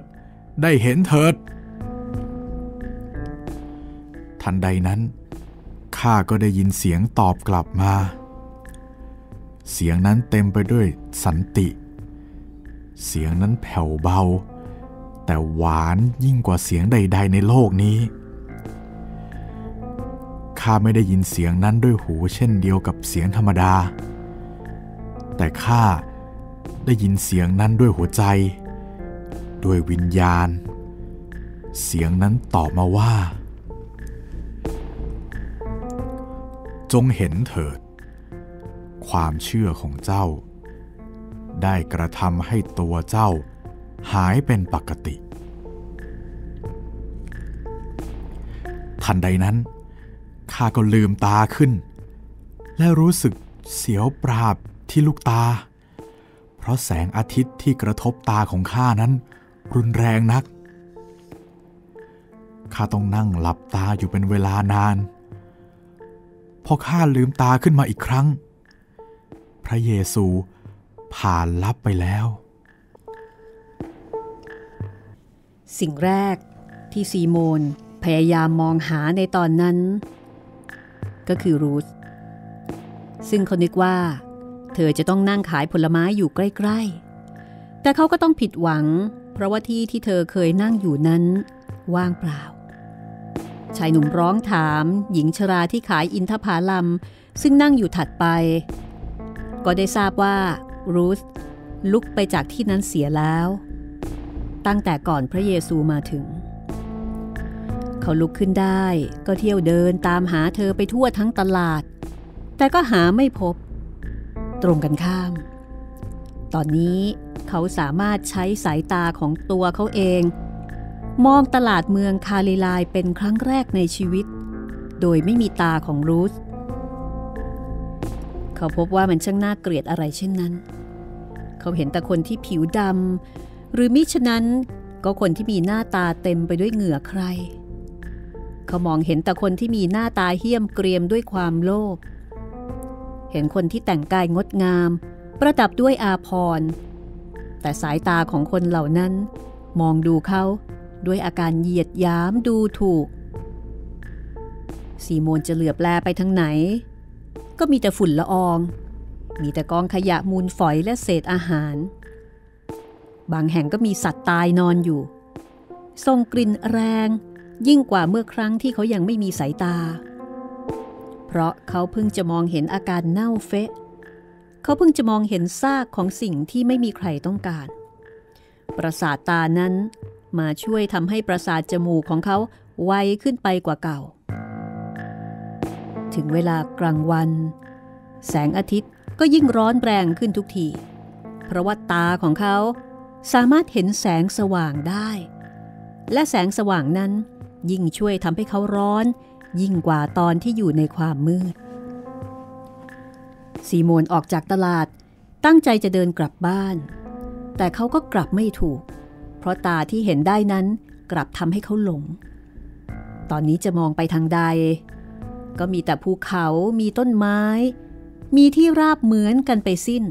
ได้เห็นเถิดทันใดนั้นข้าก็ได้ยินเสียงตอบกลับมาเสียงนั้นเต็มไปด้วยสันติเสียงนั้นแผ่วเบาแต่หวานยิ่งกว่าเสียงใดๆในโลกนี้ข้าไม่ได้ยินเสียงนั้นด้วยหูเช่นเดียวกับเสียงธรรมดาแต่ข้าได้ยินเสียงนั้นด้วยหัวใจด้วยวิญญาณเสียงนั้นตอบมาว่าจงเห็นเถิดความเชื่อของเจ้าได้กระทำให้ตัวเจ้าหายเป็นปกติทันใดนั้นข้าก็ลืมตาขึ้นและรู้สึกเสียวปราบที่ลูกตาเพราะแสงอาทิตย์ที่กระทบตาของข้านั้นรุนแรงนักข้าต้องนั่งหลับตาอยู่เป็นเวลานานพอข้าลืมตาขึ้นมาอีกครั้งพระเยซูผ่านลับไปแล้วสิ่งแรกที่ซีโมนพยายามมองหาในตอนนั้นก็คือรูธซึ่งเขานึกว่าเธอจะต้องนั่งขายผลไม้อยู่ใกล้ๆแต่เขาก็ต้องผิดหวังเพราะว่าที่ที่เธอเคยนั่งอยู่นั้นว่างเปล่าชายหนุ่มร้องถามหญิงชราที่ขายอินทผลัมซึ่งนั่งอยู่ถัดไปก็ได้ทราบว่ารูธลุกไปจากที่นั้นเสียแล้วตั้งแต่ก่อนพระเยซูมาถึงเขาลุกขึ้นได้ก็เที่ยวเดินตามหาเธอไปทั่วทั้งตลาดแต่ก็หาไม่พบตรงกันข้ามตอนนี้เขาสามารถใช้สายตาของตัวเขาเองมองตลาดเมืองคาลิไลเป็นครั้งแรกในชีวิตโดยไม่มีตาของรูธเขาพบว่ามันช่างน่าเกลียดอะไรเช่นนั้นเขาเห็นแต่คนที่ผิวดำหรือมิฉะนั้นก็คนที่มีหน้าตาเต็มไปด้วยเหงื่อใครเขามองเห็นแต่คนที่มีหน้าตาเหี้ยมเกรียมด้วยความโลภเห็นคนที่แต่งกายงดงามประดับด้วยอาภรณ์แต่สายตาของคนเหล่านั้นมองดูเขาด้วยอาการเหยียดหยามดูถูกซีโมนจะเหลือบแลไปทางไหนก็มีแต่ฝุ่นละอองมีแต่กองขยะมูลฝอยและเศษอาหารบางแห่งก็มีสัตว์ตายนอนอยู่ส่งกลิ่นแรงยิ่งกว่าเมื่อครั้งที่เขายังไม่มีสายตาเพราะเขาเพิ่งจะมองเห็นอาการเน่าเฟะเขาเพิ่งจะมองเห็นซากของสิ่งที่ไม่มีใครต้องการประสาทตานั้นมาช่วยทำให้ประสาทจมูกของเขาไวขึ้นไปกว่าเก่าถึงเวลากลางวันแสงอาทิตย์ก็ยิ่งร้อนแรงขึ้นทุกทีเพราะว่าตาของเขา สามารถเห็นแสงสว่างได้และแสงสว่างนั้นยิ่งช่วยทำให้เขาร้อนยิ่งกว่าตอนที่อยู่ในความมืดซีโมนออกจากตลาดตั้งใจจะเดินกลับบ้านแต่เขาก็กลับไม่ถูกเพราะตาที่เห็นได้นั้นกลับทำให้เขาหลงตอนนี้จะมองไปทางใดก็มีแต่ภูเขามีต้นไม้มีที่ราบเหมือนกันไปสิ้น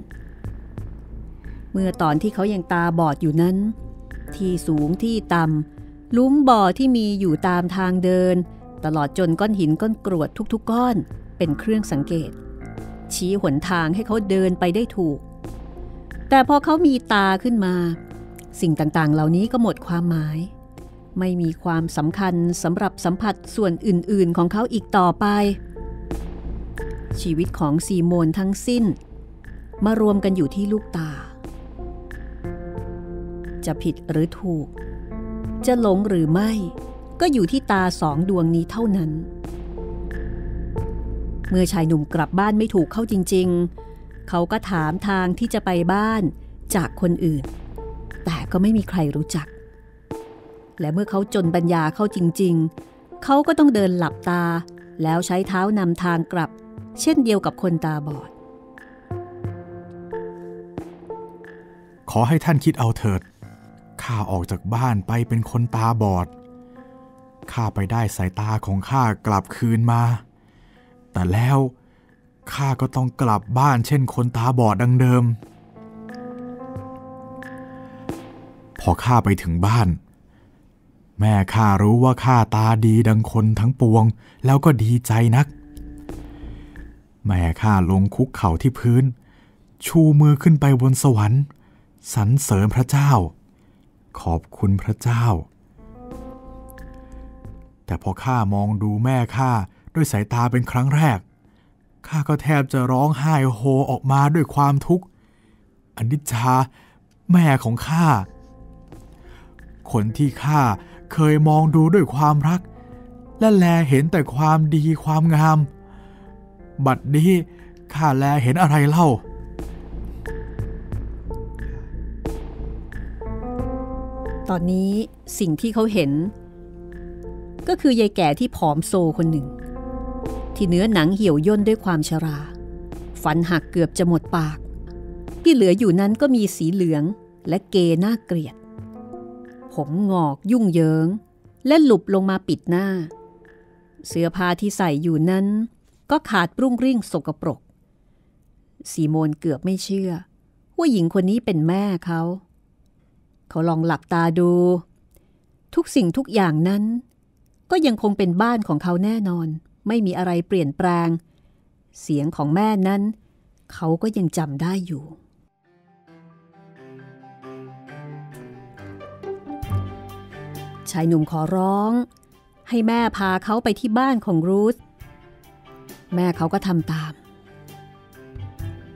เมื่อตอนที่เขายังตาบอดอยู่นั้นที่สูงที่ต่ำลุ้มบ่อที่มีอยู่ตามทางเดินตลอดจนก้อนหินก้อนกรวดทุกๆก้อนเป็นเครื่องสังเกตชี้หนทางให้เขาเดินไปได้ถูกแต่พอเขามีตาขึ้นมาสิ่งต่างๆเหล่านี้ก็หมดความหมายไม่มีความสำคัญสำหรับสัมผัสส่วนอื่นๆของเขาอีกต่อไปชีวิตของซีโมนทั้งสิ้นมารวมกันอยู่ที่ลูกตาจะผิดหรือถูกจะหลงหรือไม่ก็อยู่ที่ตาสองดวงนี้เท่านั้นเมื่อชายหนุ่มกลับบ้านไม่ถูกเข้าจริงๆเขาก็ถามทางที่จะไปบ้านจากคนอื่นแต่ก็ไม่มีใครรู้จักและเมื่อเขาจนปัญญาเข้าจริงๆเขาก็ต้องเดินหลับตาแล้วใช้เท้านำทางกลับเช่นเดียวกับคนตาบอดขอให้ท่านคิดเอาเถิดข้าออกจากบ้านไปเป็นคนตาบอดข้าไปได้สายตาของข้ากลับคืนมาแต่แล้วข้าก็ต้องกลับบ้านเช่นคนตาบอดดังเดิมพอข้าไปถึงบ้านแม่ข้ารู้ว่าข้าตาดีดังคนทั้งปวงแล้วก็ดีใจนักแม่ข้าลงคุกเข่าที่พื้นชูมือขึ้นไปบนสวรรค์สรรเสริญพระเจ้าขอบคุณพระเจ้าแต่พอข้ามองดูแม่ข้าด้วยสายตาเป็นครั้งแรกข้าก็แทบจะร้องไห้โฮออกมาด้วยความทุกข์อนิจจาแม่ของข้าคนที่ข้าเคยมองดูด้วยความรักและแลเห็นแต่ความดีความงามบัดนี้ข้าแลเห็นอะไรเล่าตอนนี้สิ่งที่เขาเห็นก็คือยายแก่ที่ผอมโซคนหนึ่งที่เนื้อหนังเหี่ยวย่นด้วยความชราฟันหักเกือบจะหมดปากที่เหลืออยู่นั้นก็มีสีเหลืองและเกน่าเกลียดผมงอกยุ่งเหยิงและหลุบลงมาปิดหน้าเสื้อผ้าที่ใส่อยู่นั้นก็ขาดรุ่งริ่งสกปรกซีโมนเกือบไม่เชื่อว่าหญิงคนนี้เป็นแม่เขาเขาลองหลับตาดูทุกสิ่งทุกอย่างนั้นก็ยังคงเป็นบ้านของเขาแน่นอนไม่มีอะไรเปลี่ยนแปลงเสียงของแม่นั้นเขาก็ยังจำได้อยู่ชายหนุ่มขอร้องให้แม่พาเขาไปที่บ้านของรูธแม่เขาก็ทำตาม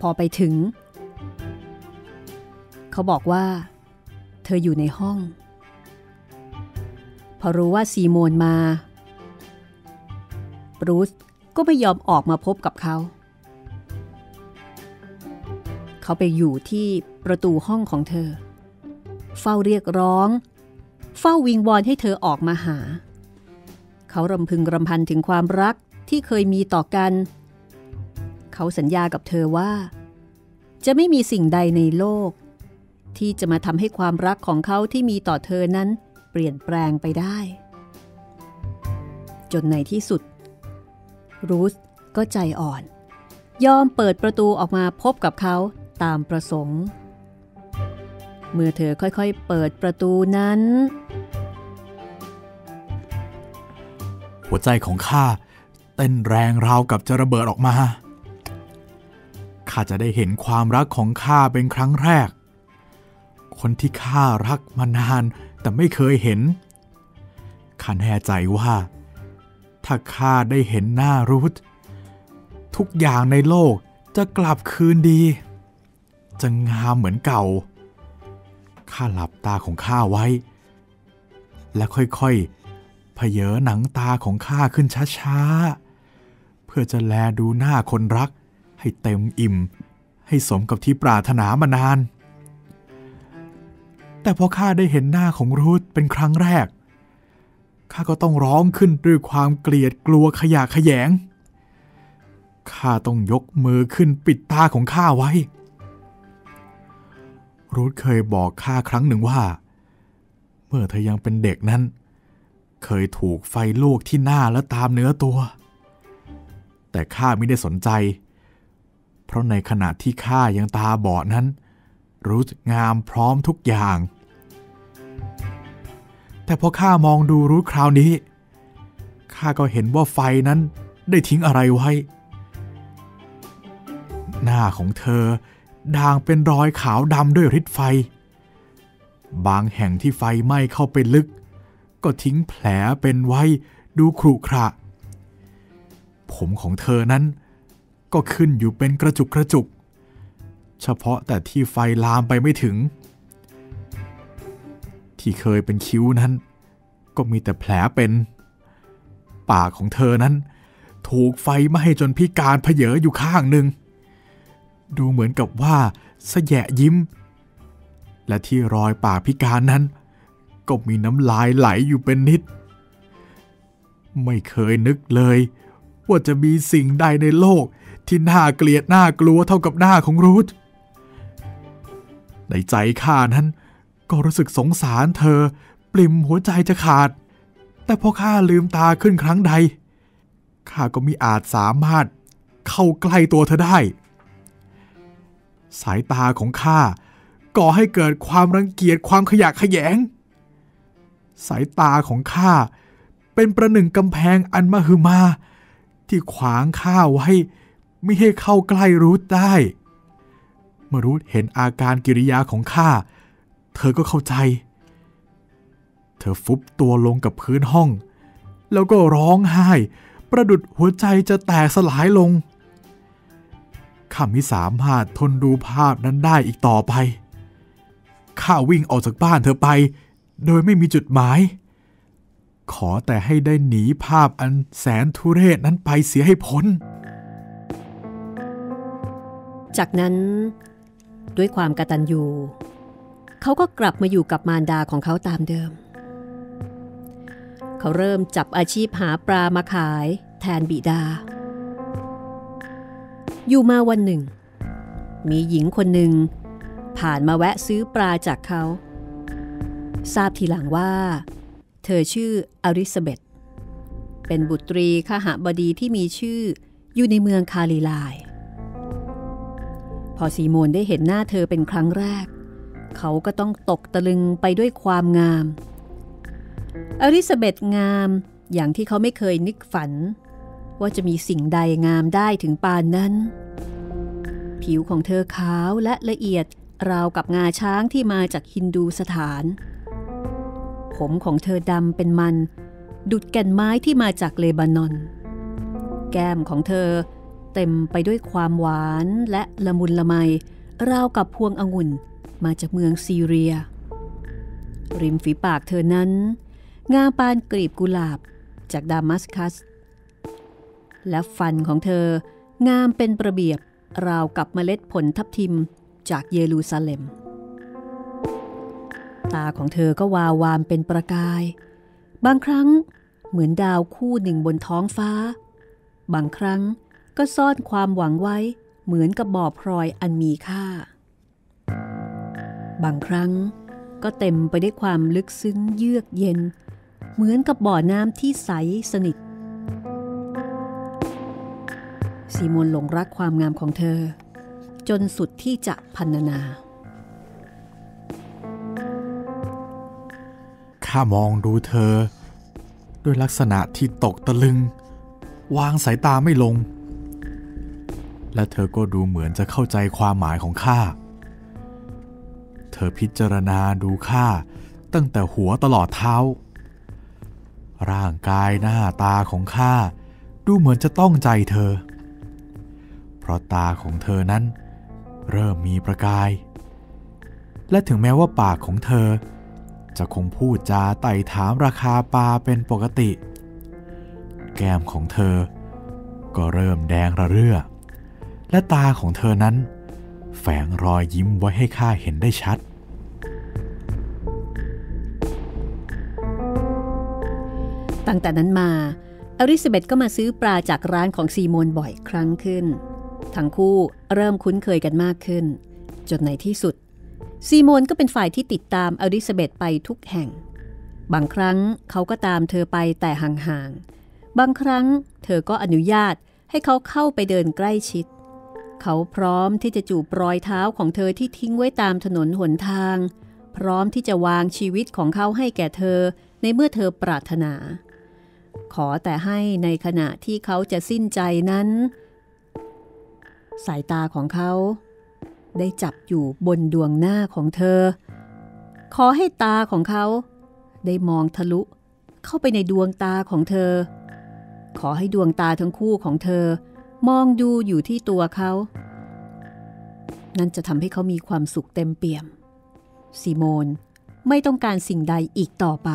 พอไปถึงเขาบอกว่าเธออยู่ในห้องพอรู้ว่าซีโมนมารูธก็ไม่ยอมออกมาพบกับเขาเขาไปอยู่ที่ประตูห้องของเธอเฝ้าเรียกร้องเฝ้าวิงวอนให้เธอออกมาหาเขารำพึงรำพันถึงความรักที่เคยมีต่อกันเขาสัญญากับเธอว่าจะไม่มีสิ่งใดในโลกที่จะมาทำให้ความรักของเขาที่มีต่อเธอนั้นเปลี่ยนแปลงไปได้จนในที่สุดรูธก็ใจอ่อนยอมเปิดประตูออกมาพบกับเขาตามประสงค์เมื่อเธอค่อยๆเปิดประตูนั้นหัวใจของข้าเต้นแรงราวกับจะระเบิดออกมาข้าจะได้เห็นความรักของข้าเป็นครั้งแรกคนที่ข้ารักมานานแต่ไม่เคยเห็นข้าแน่ใจว่าถ้าข้าได้เห็นหน้ารูธทุกอย่างในโลกจะกลับคืนดีจะงามเหมือนเก่าข้าหลับตาของข้าไว้และค่อยๆเผยหนังตาของข้าขึ้นช้าๆเพื่อจะแลดูหน้าคนรักให้เต็มอิ่มให้สมกับที่ปรารถนามานาน แต่พอข้าได้เห็นหน้าของรูธเป็นครั้งแรกข้าก็ต้องร้องขึ้นด้วยความเกลียดกลัวขยะแขยงข้าต้องยกมือขึ้นปิดตาของข้าไว้รูธเคยบอกข้าครั้งหนึ่งว่าเมื่อเธอยังเป็นเด็กนั้นเคยถูกไฟลวกที่หน้าและตามเนื้อตัวแต่ข้าไม่ได้สนใจเพราะในขณะที่ข้ายังตาบอดนั้นรูธงามพร้อมทุกอย่างแต่พอข้ามองดูรูธคราวนี้ข้าก็เห็นว่าไฟนั้นได้ทิ้งอะไรไว้หน้าของเธอด่างเป็นรอยขาวดำด้วยฤทธิ์ไฟบางแห่งที่ไฟไหม้เข้าไปลึกก็ทิ้งแผลเป็นไว้ดูขรุขระผมของเธอนั้นก็ขึ้นอยู่เป็นกระจุกกระจุกเฉพาะแต่ที่ไฟลามไปไม่ถึงที่เคยเป็นคิ้วนั้นก็มีแต่แผลเป็นปากของเธอนั้นถูกไฟไหม้จนพิการเผยอยู่ข้างหนึ่งดูเหมือนกับว่าแสแยะยิ้มและที่รอยปากพิการนั้นก็มีน้ำลายไหลอยู่เป็นนิดไม่เคยนึกเลยว่าจะมีสิ่งใดในโลกที่น่าเกลียดน่ากลัวเท่ากับหน้าของรูธในใจข้านั้นก็รู้สึกสงสารเธอปลิ่มหัวใจจะขาดแต่พอข้าลืมตาขึ้นครั้งใดข้าก็มิอาจสามารถเข้าใกล้ตัวเธอได้สายตาของข้าก่อให้เกิดความรังเกียจความขยะแขยงสายตาของข้าเป็นประหนึ่งกำแพงอันมหึมาที่ขวางข้าไว้ไม่ให้เข้าใกล้รูธได้เมื่อรูธเห็นอาการกิริยาของข้าเธอก็เข้าใจเธอฟุบตัวลงกับพื้นห้องแล้วก็ร้องไห้ประดุจหัวใจจะแตกสลายลงข้าไม่สามารถทนดูภาพนั้นได้อีกต่อไปข้าวิ่งออกจากบ้านเธอไปโดยไม่มีจุดหมายขอแต่ให้ได้หนีภาพอันแสนทุเรศนั้นไปเสียให้พ้นจากนั้นด้วยความกตัญญูเขาก็กลับมาอยู่กับมารดาของเขาตามเดิมเขาเริ่มจับอาชีพหาปลามาขายแทนบิดาอยู่มาวันหนึ่งมีหญิงคนหนึ่งผ่านมาแวะซื้อปลาจากเขาทราบทีหลังว่าเธอชื่ออลิซาเบธเป็นบุตรีข้าหบดีที่มีชื่ออยู่ในเมืองคาลิลายพอซีโมนได้เห็นหน้าเธอเป็นครั้งแรกเขาก็ต้องตกตะลึงไปด้วยความงามอลิซาเบธงามอย่างที่เขาไม่เคยนึกฝันว่าจะมีสิ่งใดงามได้ถึงปานนั้นผิวของเธอขาวและละเอียดราวกับงาช้างที่มาจากฮินดูสถานผมของเธอดำเป็นมันดุจแก่นไม้ที่มาจากเลบานอนแก้มของเธอเต็มไปด้วยความหวานและละมุนละไมราวกับพวงองุ่นมาจากเมืองซีเรียริมฝีปากเธอนั้นงาปานกลีบกุหลาบจากดามัสกัสและฟันของเธองามเป็นประเบียบราวกับเมล็ดผลทับทิมจากเยรูซาเล็มตาของเธอก็วาวามเป็นประกายบางครั้งเหมือนดาวคู่หนึ่งบนท้องฟ้าบางครั้งก็ซ่อนความหวังไว้เหมือนกับบ่อพลอยอันมีค่าบางครั้งก็เต็มไปได้วยความลึกซึ้งเยือกเย็นเหมือนกับบ่อน้ำที่ใสสนิทซีโมนหลงรักความงามของเธอจนสุดที่จะพรรณนาข้ามองดูเธอด้วยลักษณะที่ตกตะลึงวางสายตาไม่ลงและเธอก็ดูเหมือนจะเข้าใจความหมายของข้าเธอพิจารณาดูข้าตั้งแต่หัวตลอดเท้าร่างกายหน้าตาของข้าดูเหมือนจะต้องใจเธอเพราะตาของเธอนั้นเริ่มมีประกายและถึงแม้ว่าปากของเธอจะคงพูดจาไต่ถามราคาปลาเป็นปกติแก้มของเธอก็เริ่มแดงระเรื่อและตาของเธอนั้นแฝงรอยยิ้มไว้ให้ข้าเห็นได้ชัด ตั้งแต่นั้นมาอลิซาเบธก็มาซื้อปลาจากร้านของซีโมนบ่อยครั้งขึ้นทั้งคู่เริ่มคุ้นเคยกันมากขึ้นจนในที่สุดซีโมนก็เป็นฝ่ายที่ติดตามอลิซาเบธไปทุกแห่งบางครั้งเขาก็ตามเธอไปแต่ห่างๆบางครั้งเธอก็อนุญาตให้เขาเข้าไปเดินใกล้ชิดเขาพร้อมที่จะจูบรอยเท้าของเธอที่ทิ้งไว้ตามถนนหนทางพร้อมที่จะวางชีวิตของเขาให้แก่เธอในเมื่อเธอปรารถนาขอแต่ให้ในขณะที่เขาจะสิ้นใจนั้นสายตาของเขาได้จับอยู่บนดวงหน้าของเธอขอให้ตาของเขาได้มองทะลุเข้าไปในดวงตาของเธอขอให้ดวงตาทั้งคู่ของเธอมองดูอยู่ที่ตัวเขานั่นจะทำให้เขามีความสุขเต็มเปี่ยมซีโมนไม่ต้องการสิ่งใดอีกต่อไป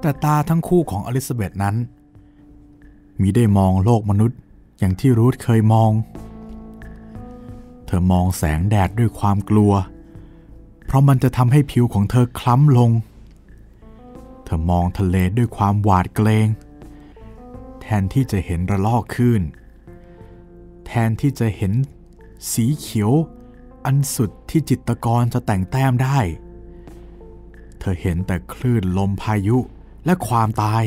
แต่ตาทั้งคู่ของอลิซาเบธนั้นมิได้มองโลกมนุษย์อย่างที่รูธเคยมองเธอมองแสงแดดด้วยความกลัวเพราะมันจะทำให้ผิวของเธอคล้ำลงเธอมองทะเลด้วยความหวาดเกรงแทนที่จะเห็นระลอกคลื่นแทนที่จะเห็นสีเขียวอันสุดที่จิตรกรจะแต่งแต้มได้เธอเห็นแต่คลื่นลมพายุและความตาย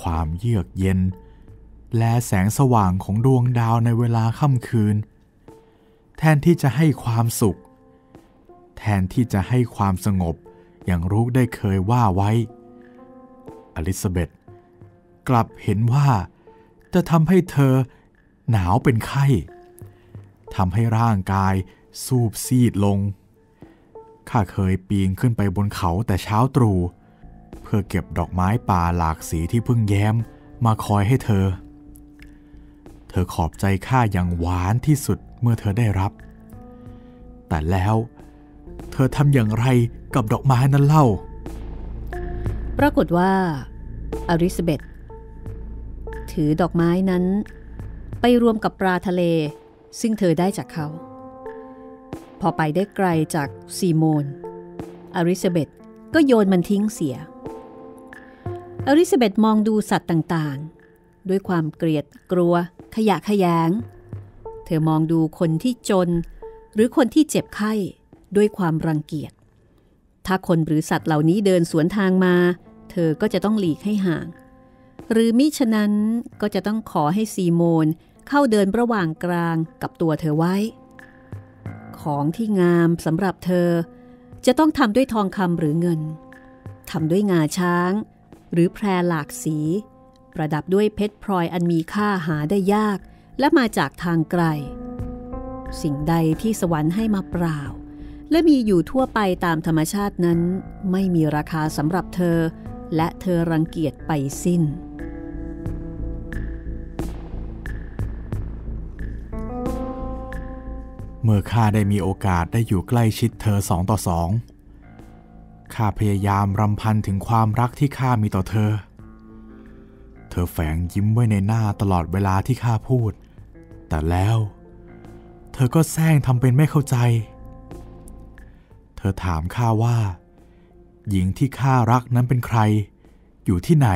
ความเยือกเย็นและแสงสว่างของดวงดาวในเวลาค่ำคืนแทนที่จะให้ความสุขแทนที่จะให้ความสงบอย่างรูธได้เคยว่าไว้อลิซาเบธกลับเห็นว่าจะทำให้เธอหนาวเป็นไข้ทำให้ร่างกายซูบซีดลงข้าเคยปีนขึ้นไปบนเขาแต่เช้าตรู่เพื่อเก็บดอกไม้ป่าหลากสีที่เพิ่งแย้มมาคอยให้เธอเธอขอบใจข้าอย่างหวานที่สุดเมื่อเธอได้รับแต่แล้วเธอทำอย่างไรกับดอกไม้นั้นเล่าปรากฏว่าอลิซาเบธถือดอกไม้นั้นไปรวมกับปลาทะเลซึ่งเธอได้จากเขาพอไปได้ไกลจากซีโมนอลิซาเบธก็โยนมันทิ้งเสียอลิซาเบธมองดูสัตว์ต่างๆด้วยความเกลียดกลัวขยะแขยงเธอมองดูคนที่จนหรือคนที่เจ็บไข้ด้วยความรังเกียจถ้าคนหรือสัตว์เหล่านี้เดินสวนทางมาเธอก็จะต้องหลีกให้ห่างหรือมิฉะนั้นก็จะต้องขอให้ซีโมนเข้าเดินระหว่างกลางกับตัวเธอไว้ของที่งามสำหรับเธอจะต้องทำด้วยทองคำหรือเงินทำด้วยงาช้างหรือแพรหลากสีประดับด้วยเพชรพลอยอันมีค่าหาได้ยากและมาจากทางไกลสิ่งใดที่สวรรค์ให้มาเปล่าและมีอยู่ทั่วไปตามธรรมชาตินั้นไม่มีราคาสำหรับเธอและเธอรังเกียจไปสิ้นเมื่อข้าได้มีโอกาสได้อยู่ใกล้ชิดเธอสองต่อสองข้าพยายามรำพันถึงความรักที่ข้ามีต่อเธอเธอแฝงยิ้มไว้ในหน้าตลอดเวลาที่ข้าพูดแต่แล้วเธอก็แซงทำเป็นไม่เข้าใจเธอถามข้าว่าหญิงที่ข้ารักนั้นเป็นใครอยู่ที่ไหน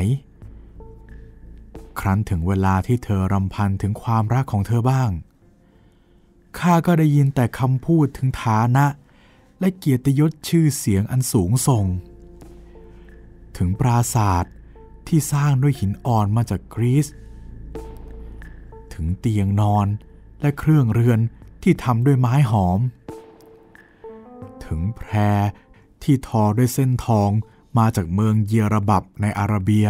ครั้นถึงเวลาที่เธอรำพันถึงความรักของเธอบ้างข้าก็ได้ยินแต่คำพูดถึงฐานะและเกียรติยศชื่อเสียงอันสูงส่งถึงปราสาทที่สร้างด้วยหินอ่อนมาจากกรีซถึงเตียงนอนและเครื่องเรือนที่ทำด้วยไม้หอมถึงแพรที่ทอด้วยเส้นทองมาจากเมืองเยรบับในอาระเบีย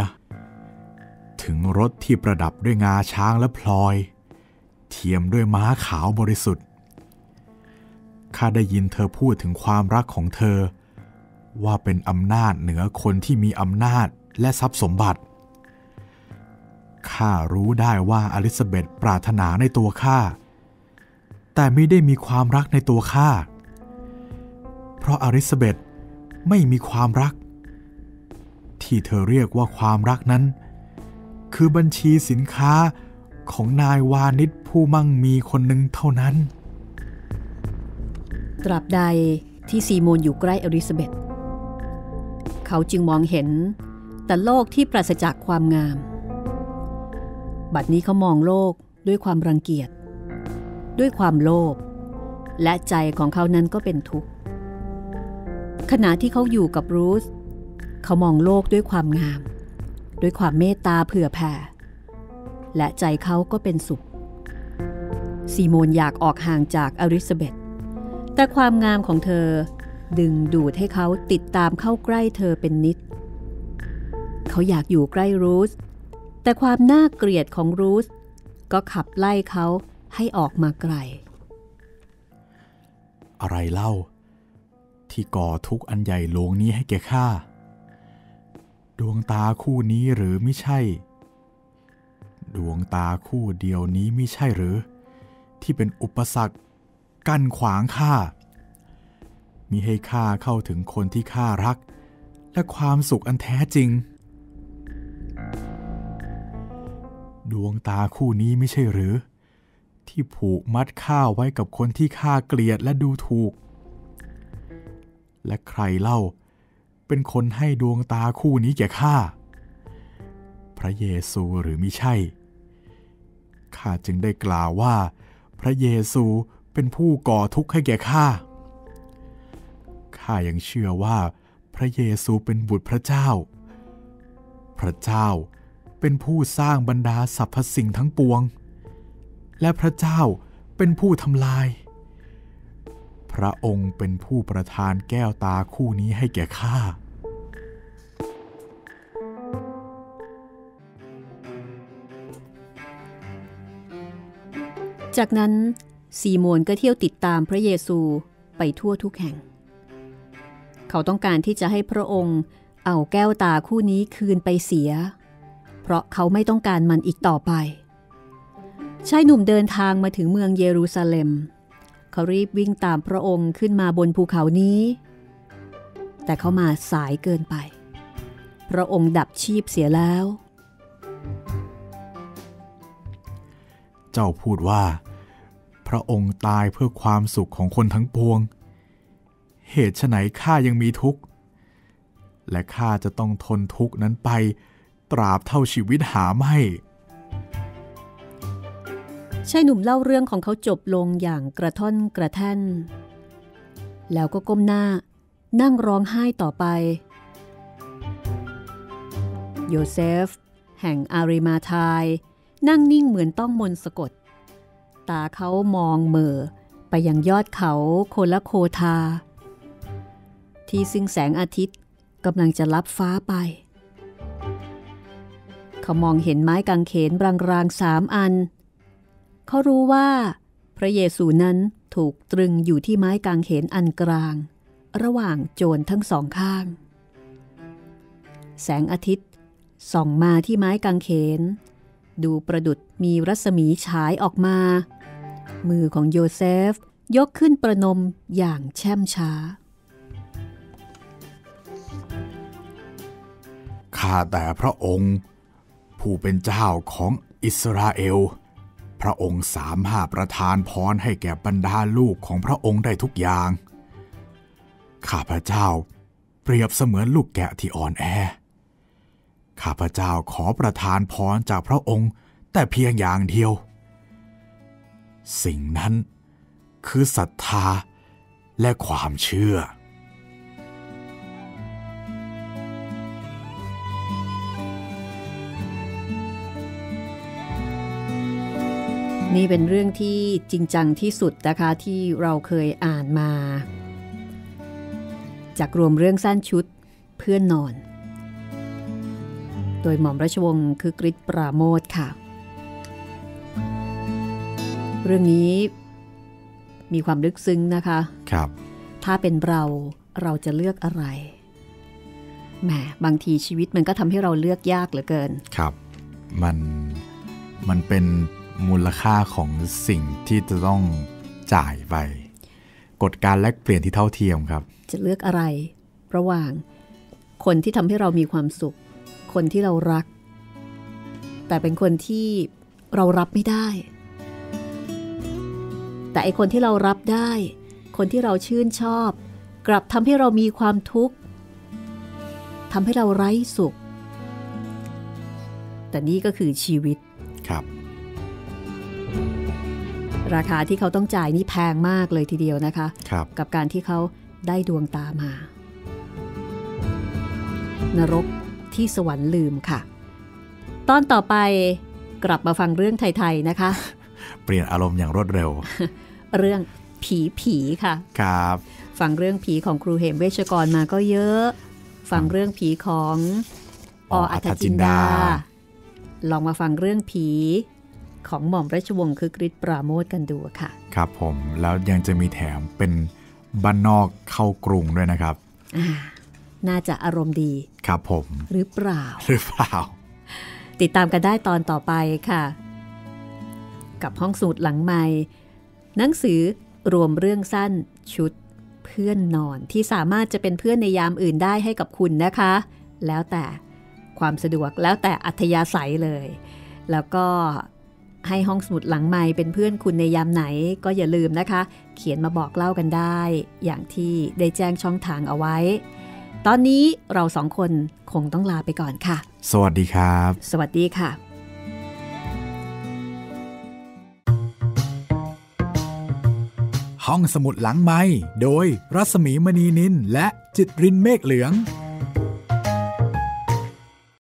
ถึงรถที่ประดับด้วยงาช้างและพลอยเทียมด้วยม้าขาวบริสุทธิ์ข้าได้ยินเธอพูดถึงความรักของเธอว่าเป็นอำนาจเหนือคนที่มีอำนาจและทรัพย์สมบัติข้ารู้ได้ว่าอลิซาเบธปรารถนาในตัวข้าแต่ไม่ได้มีความรักในตัวข้าเพราะอลิซาเบธไม่มีความรักที่เธอเรียกว่าความรักนั้นคือบัญชีสินค้าของนายวานิชผู้มั่งมีคนหนึ่งเท่านั้นตราบใดที่ซีโมนอยู่ใกล้อลิซาเบธ เขาจึงมองเห็นแต่โลกที่ปราศจากความงามบัดนี้เขามองโลกด้วยความรังเกียจด้วยความโลภและใจของเขานั้นก็เป็นทุกข์ขณะที่เขาอยู่กับรูธเขามองโลกด้วยความงามด้วยความเมตตาเผื่อแผ่และใจเขาก็เป็นสุขซีโมนอยากออกห่างจากอลิซาเบธแต่ความงามของเธอดึงดูดให้เขาติดตามเข้าใกล้เธอเป็นนิดเขาอยากอยู่ใกล้รูธแต่ความน่าเกลียดของรูธก็ขับไล่เขาให้ออกมาไกลอะไรเล่าที่ก่อทุกข์อันใหญ่หลวงนี้ให้แก่ข้าดวงตาคู่นี้หรือไม่ใช่ดวงตาคู่เดียวนี้ไม่ใช่หรือที่เป็นอุปสรรคกั้นขวางข้ามิให้ข้าเข้าถึงคนที่ข้ารักและความสุขอันแท้จริงดวงตาคู่นี้ไม่ใช่หรือที่ผูกมัดข้าไว้กับคนที่ข้าเกลียดและดูถูกและใครเล่าเป็นคนให้ดวงตาคู่นี้แก่ข้าพระเยซูหรือมิใช่ข้าจึงได้กล่าวว่าพระเยซูเป็นผู้ก่อทุกข์ให้แก่ข้าข้ายังเชื่อว่าพระเยซูเป็นบุตรพระเจ้าพระเจ้าเป็นผู้สร้างบรรดาสรรพสิ่งทั้งปวงและพระเจ้าเป็นผู้ทำลายพระองค์เป็นผู้ประทานแก้วตาคู่นี้ให้แก่ข้าจากนั้นซีโมนก็เที่ยวติดตามพระเยซูไปทั่วทุกแห่งเขาต้องการที่จะให้พระองค์เอาแก้วตาคู่นี้คืนไปเสียเพราะเขาไม่ต้องการมันอีกต่อไปชายหนุ่มเดินทางมาถึงเมืองเยรูซาเล็มเขารีบวิ่งตามพระองค์ขึ้นมาบนภูเขานี้แต่เขามาสายเกินไปพระองค์ดับชีพเสียแล้วเจ้าพูดว่าพระองค์ตายเพื่อความสุขของคนทั้งปวงเหตุไฉนข้ายังมีทุกข์และข้าจะต้องทนทุกข์นั้นไปตราบเท่าชีวิตหาไม่ชายหนุ่มเล่าเรื่องของเขาจบลงอย่างกระท่อนกระแท่นแล้วก็ก้มหน้านั่งร้องไห้ต่อไปโยเซฟแห่งอาริมาทายนั่งนิ่งเหมือนต้องมนต์สะกดตาเขามองเหม่อไปยังยอดเขาโคละโคทาที่ซึ่งแสงอาทิตย์กำลังจะลับฟ้าไปเขามองเห็นไม้กางเขนรางๆสามอันเขารู้ว่าพระเยซูนั้นถูกตรึงอยู่ที่ไม้กางเขนอันกลางระหว่างโจรทั้งสองข้างแสงอาทิตย์ส่องมาที่ไม้กางเขนดูประดุจมีรัศมีฉายออกมามือของโยเซฟยกขึ้นประนมอย่างแช่มช้าข้าแต่พระองค์ผู้เป็นเจ้าของอิสราเอลพระองค์สามารถประทานพรให้แก่บรรดาลูกของพระองค์ได้ทุกอย่างข้าพเจ้าเปรียบเสมือนลูกแกะที่อ่อนแอข้าพเจ้าขอประทานพรจากพระองค์แต่เพียงอย่างเดียวสิ่งนั้นคือศรัทธาและความเชื่อนี่เป็นเรื่องที่จริงจังที่สุดนะคะที่เราเคยอ่านมาจากรวมเรื่องสั้นชุดเพื่อนนอนโดยหม่อมราชวงศ์คึกฤทธิ์ปราโมทย์ค่ะเรื่องนี้มีความลึกซึ้งนะคะครับถ้าเป็นเราเราจะเลือกอะไรแหมบางทีชีวิตมันก็ทำให้เราเลือกยากเหลือเกินครับมันมันเป็นมูลค่าของสิ่งที่จะต้องจ่ายไปกฎการแลกเปลี่ยนที่เท่าเทียมครับจะเลือกอะไรระหว่างคนที่ทำให้เรามีความสุขคนที่เรารักแต่เป็นคนที่เรารับไม่ได้แต่ไอ้คนที่เรารับได้คนที่เราชื่นชอบกลับทำให้เรามีความทุกข์ ทำให้เราไร้สุขแต่นี่ก็คือชีวิตครับราคาที่เขาต้องจ่ายนี่แพงมากเลยทีเดียวนะคะกับการที่เขาได้ดวงตามานรกที่สวรรค์ลืมค่ะตอนต่อไปกลับมาฟังเรื่องไทยๆนะคะเปลี่ยนอารมณ์อย่างรวดเร็วเรื่องผีผีค่ะครับฟังเรื่องผีของครูเหมเวชกรมาก็เยอะฟังเรื่องผีของออัฐจินดาลองมาฟังเรื่องผีของหม่อมราชวงศ์คึกฤทธิ์ปราโมทกันดูค่ะครับผมแล้วยังจะมีแถมเป็นบ้านนอกเข้ากรุงด้วยนะครับน่าจะอารมณ์ดีครับผมหรือเปล่าหรือเปล่าติดตามกันได้ตอนต่อไปค่ะกับห้องสูตรหลังใหม่หนังสือรวมเรื่องสั้นชุดเพื่อนนอนที่สามารถจะเป็นเพื่อนในยามอื่นได้ให้กับคุณนะคะแล้วแต่ความสะดวกแล้วแต่อัธยาศัยเลยแล้วก็ให้ห้องสมุดหลังไมค์เป็นเพื่อนคุณในยามไหนก็อย่าลืมนะคะเขียนมาบอกเล่ากันได้อย่างที่ได้แจ้งช่องทางเอาไว้ตอนนี้เราสองคนคงต้องลาไปก่อนค่ะสวัสดีครับสวัสดีค่ะห้องสมุดหลังไมค์โดยรัศมีมณีนินและจิตรินเมฆเหลือง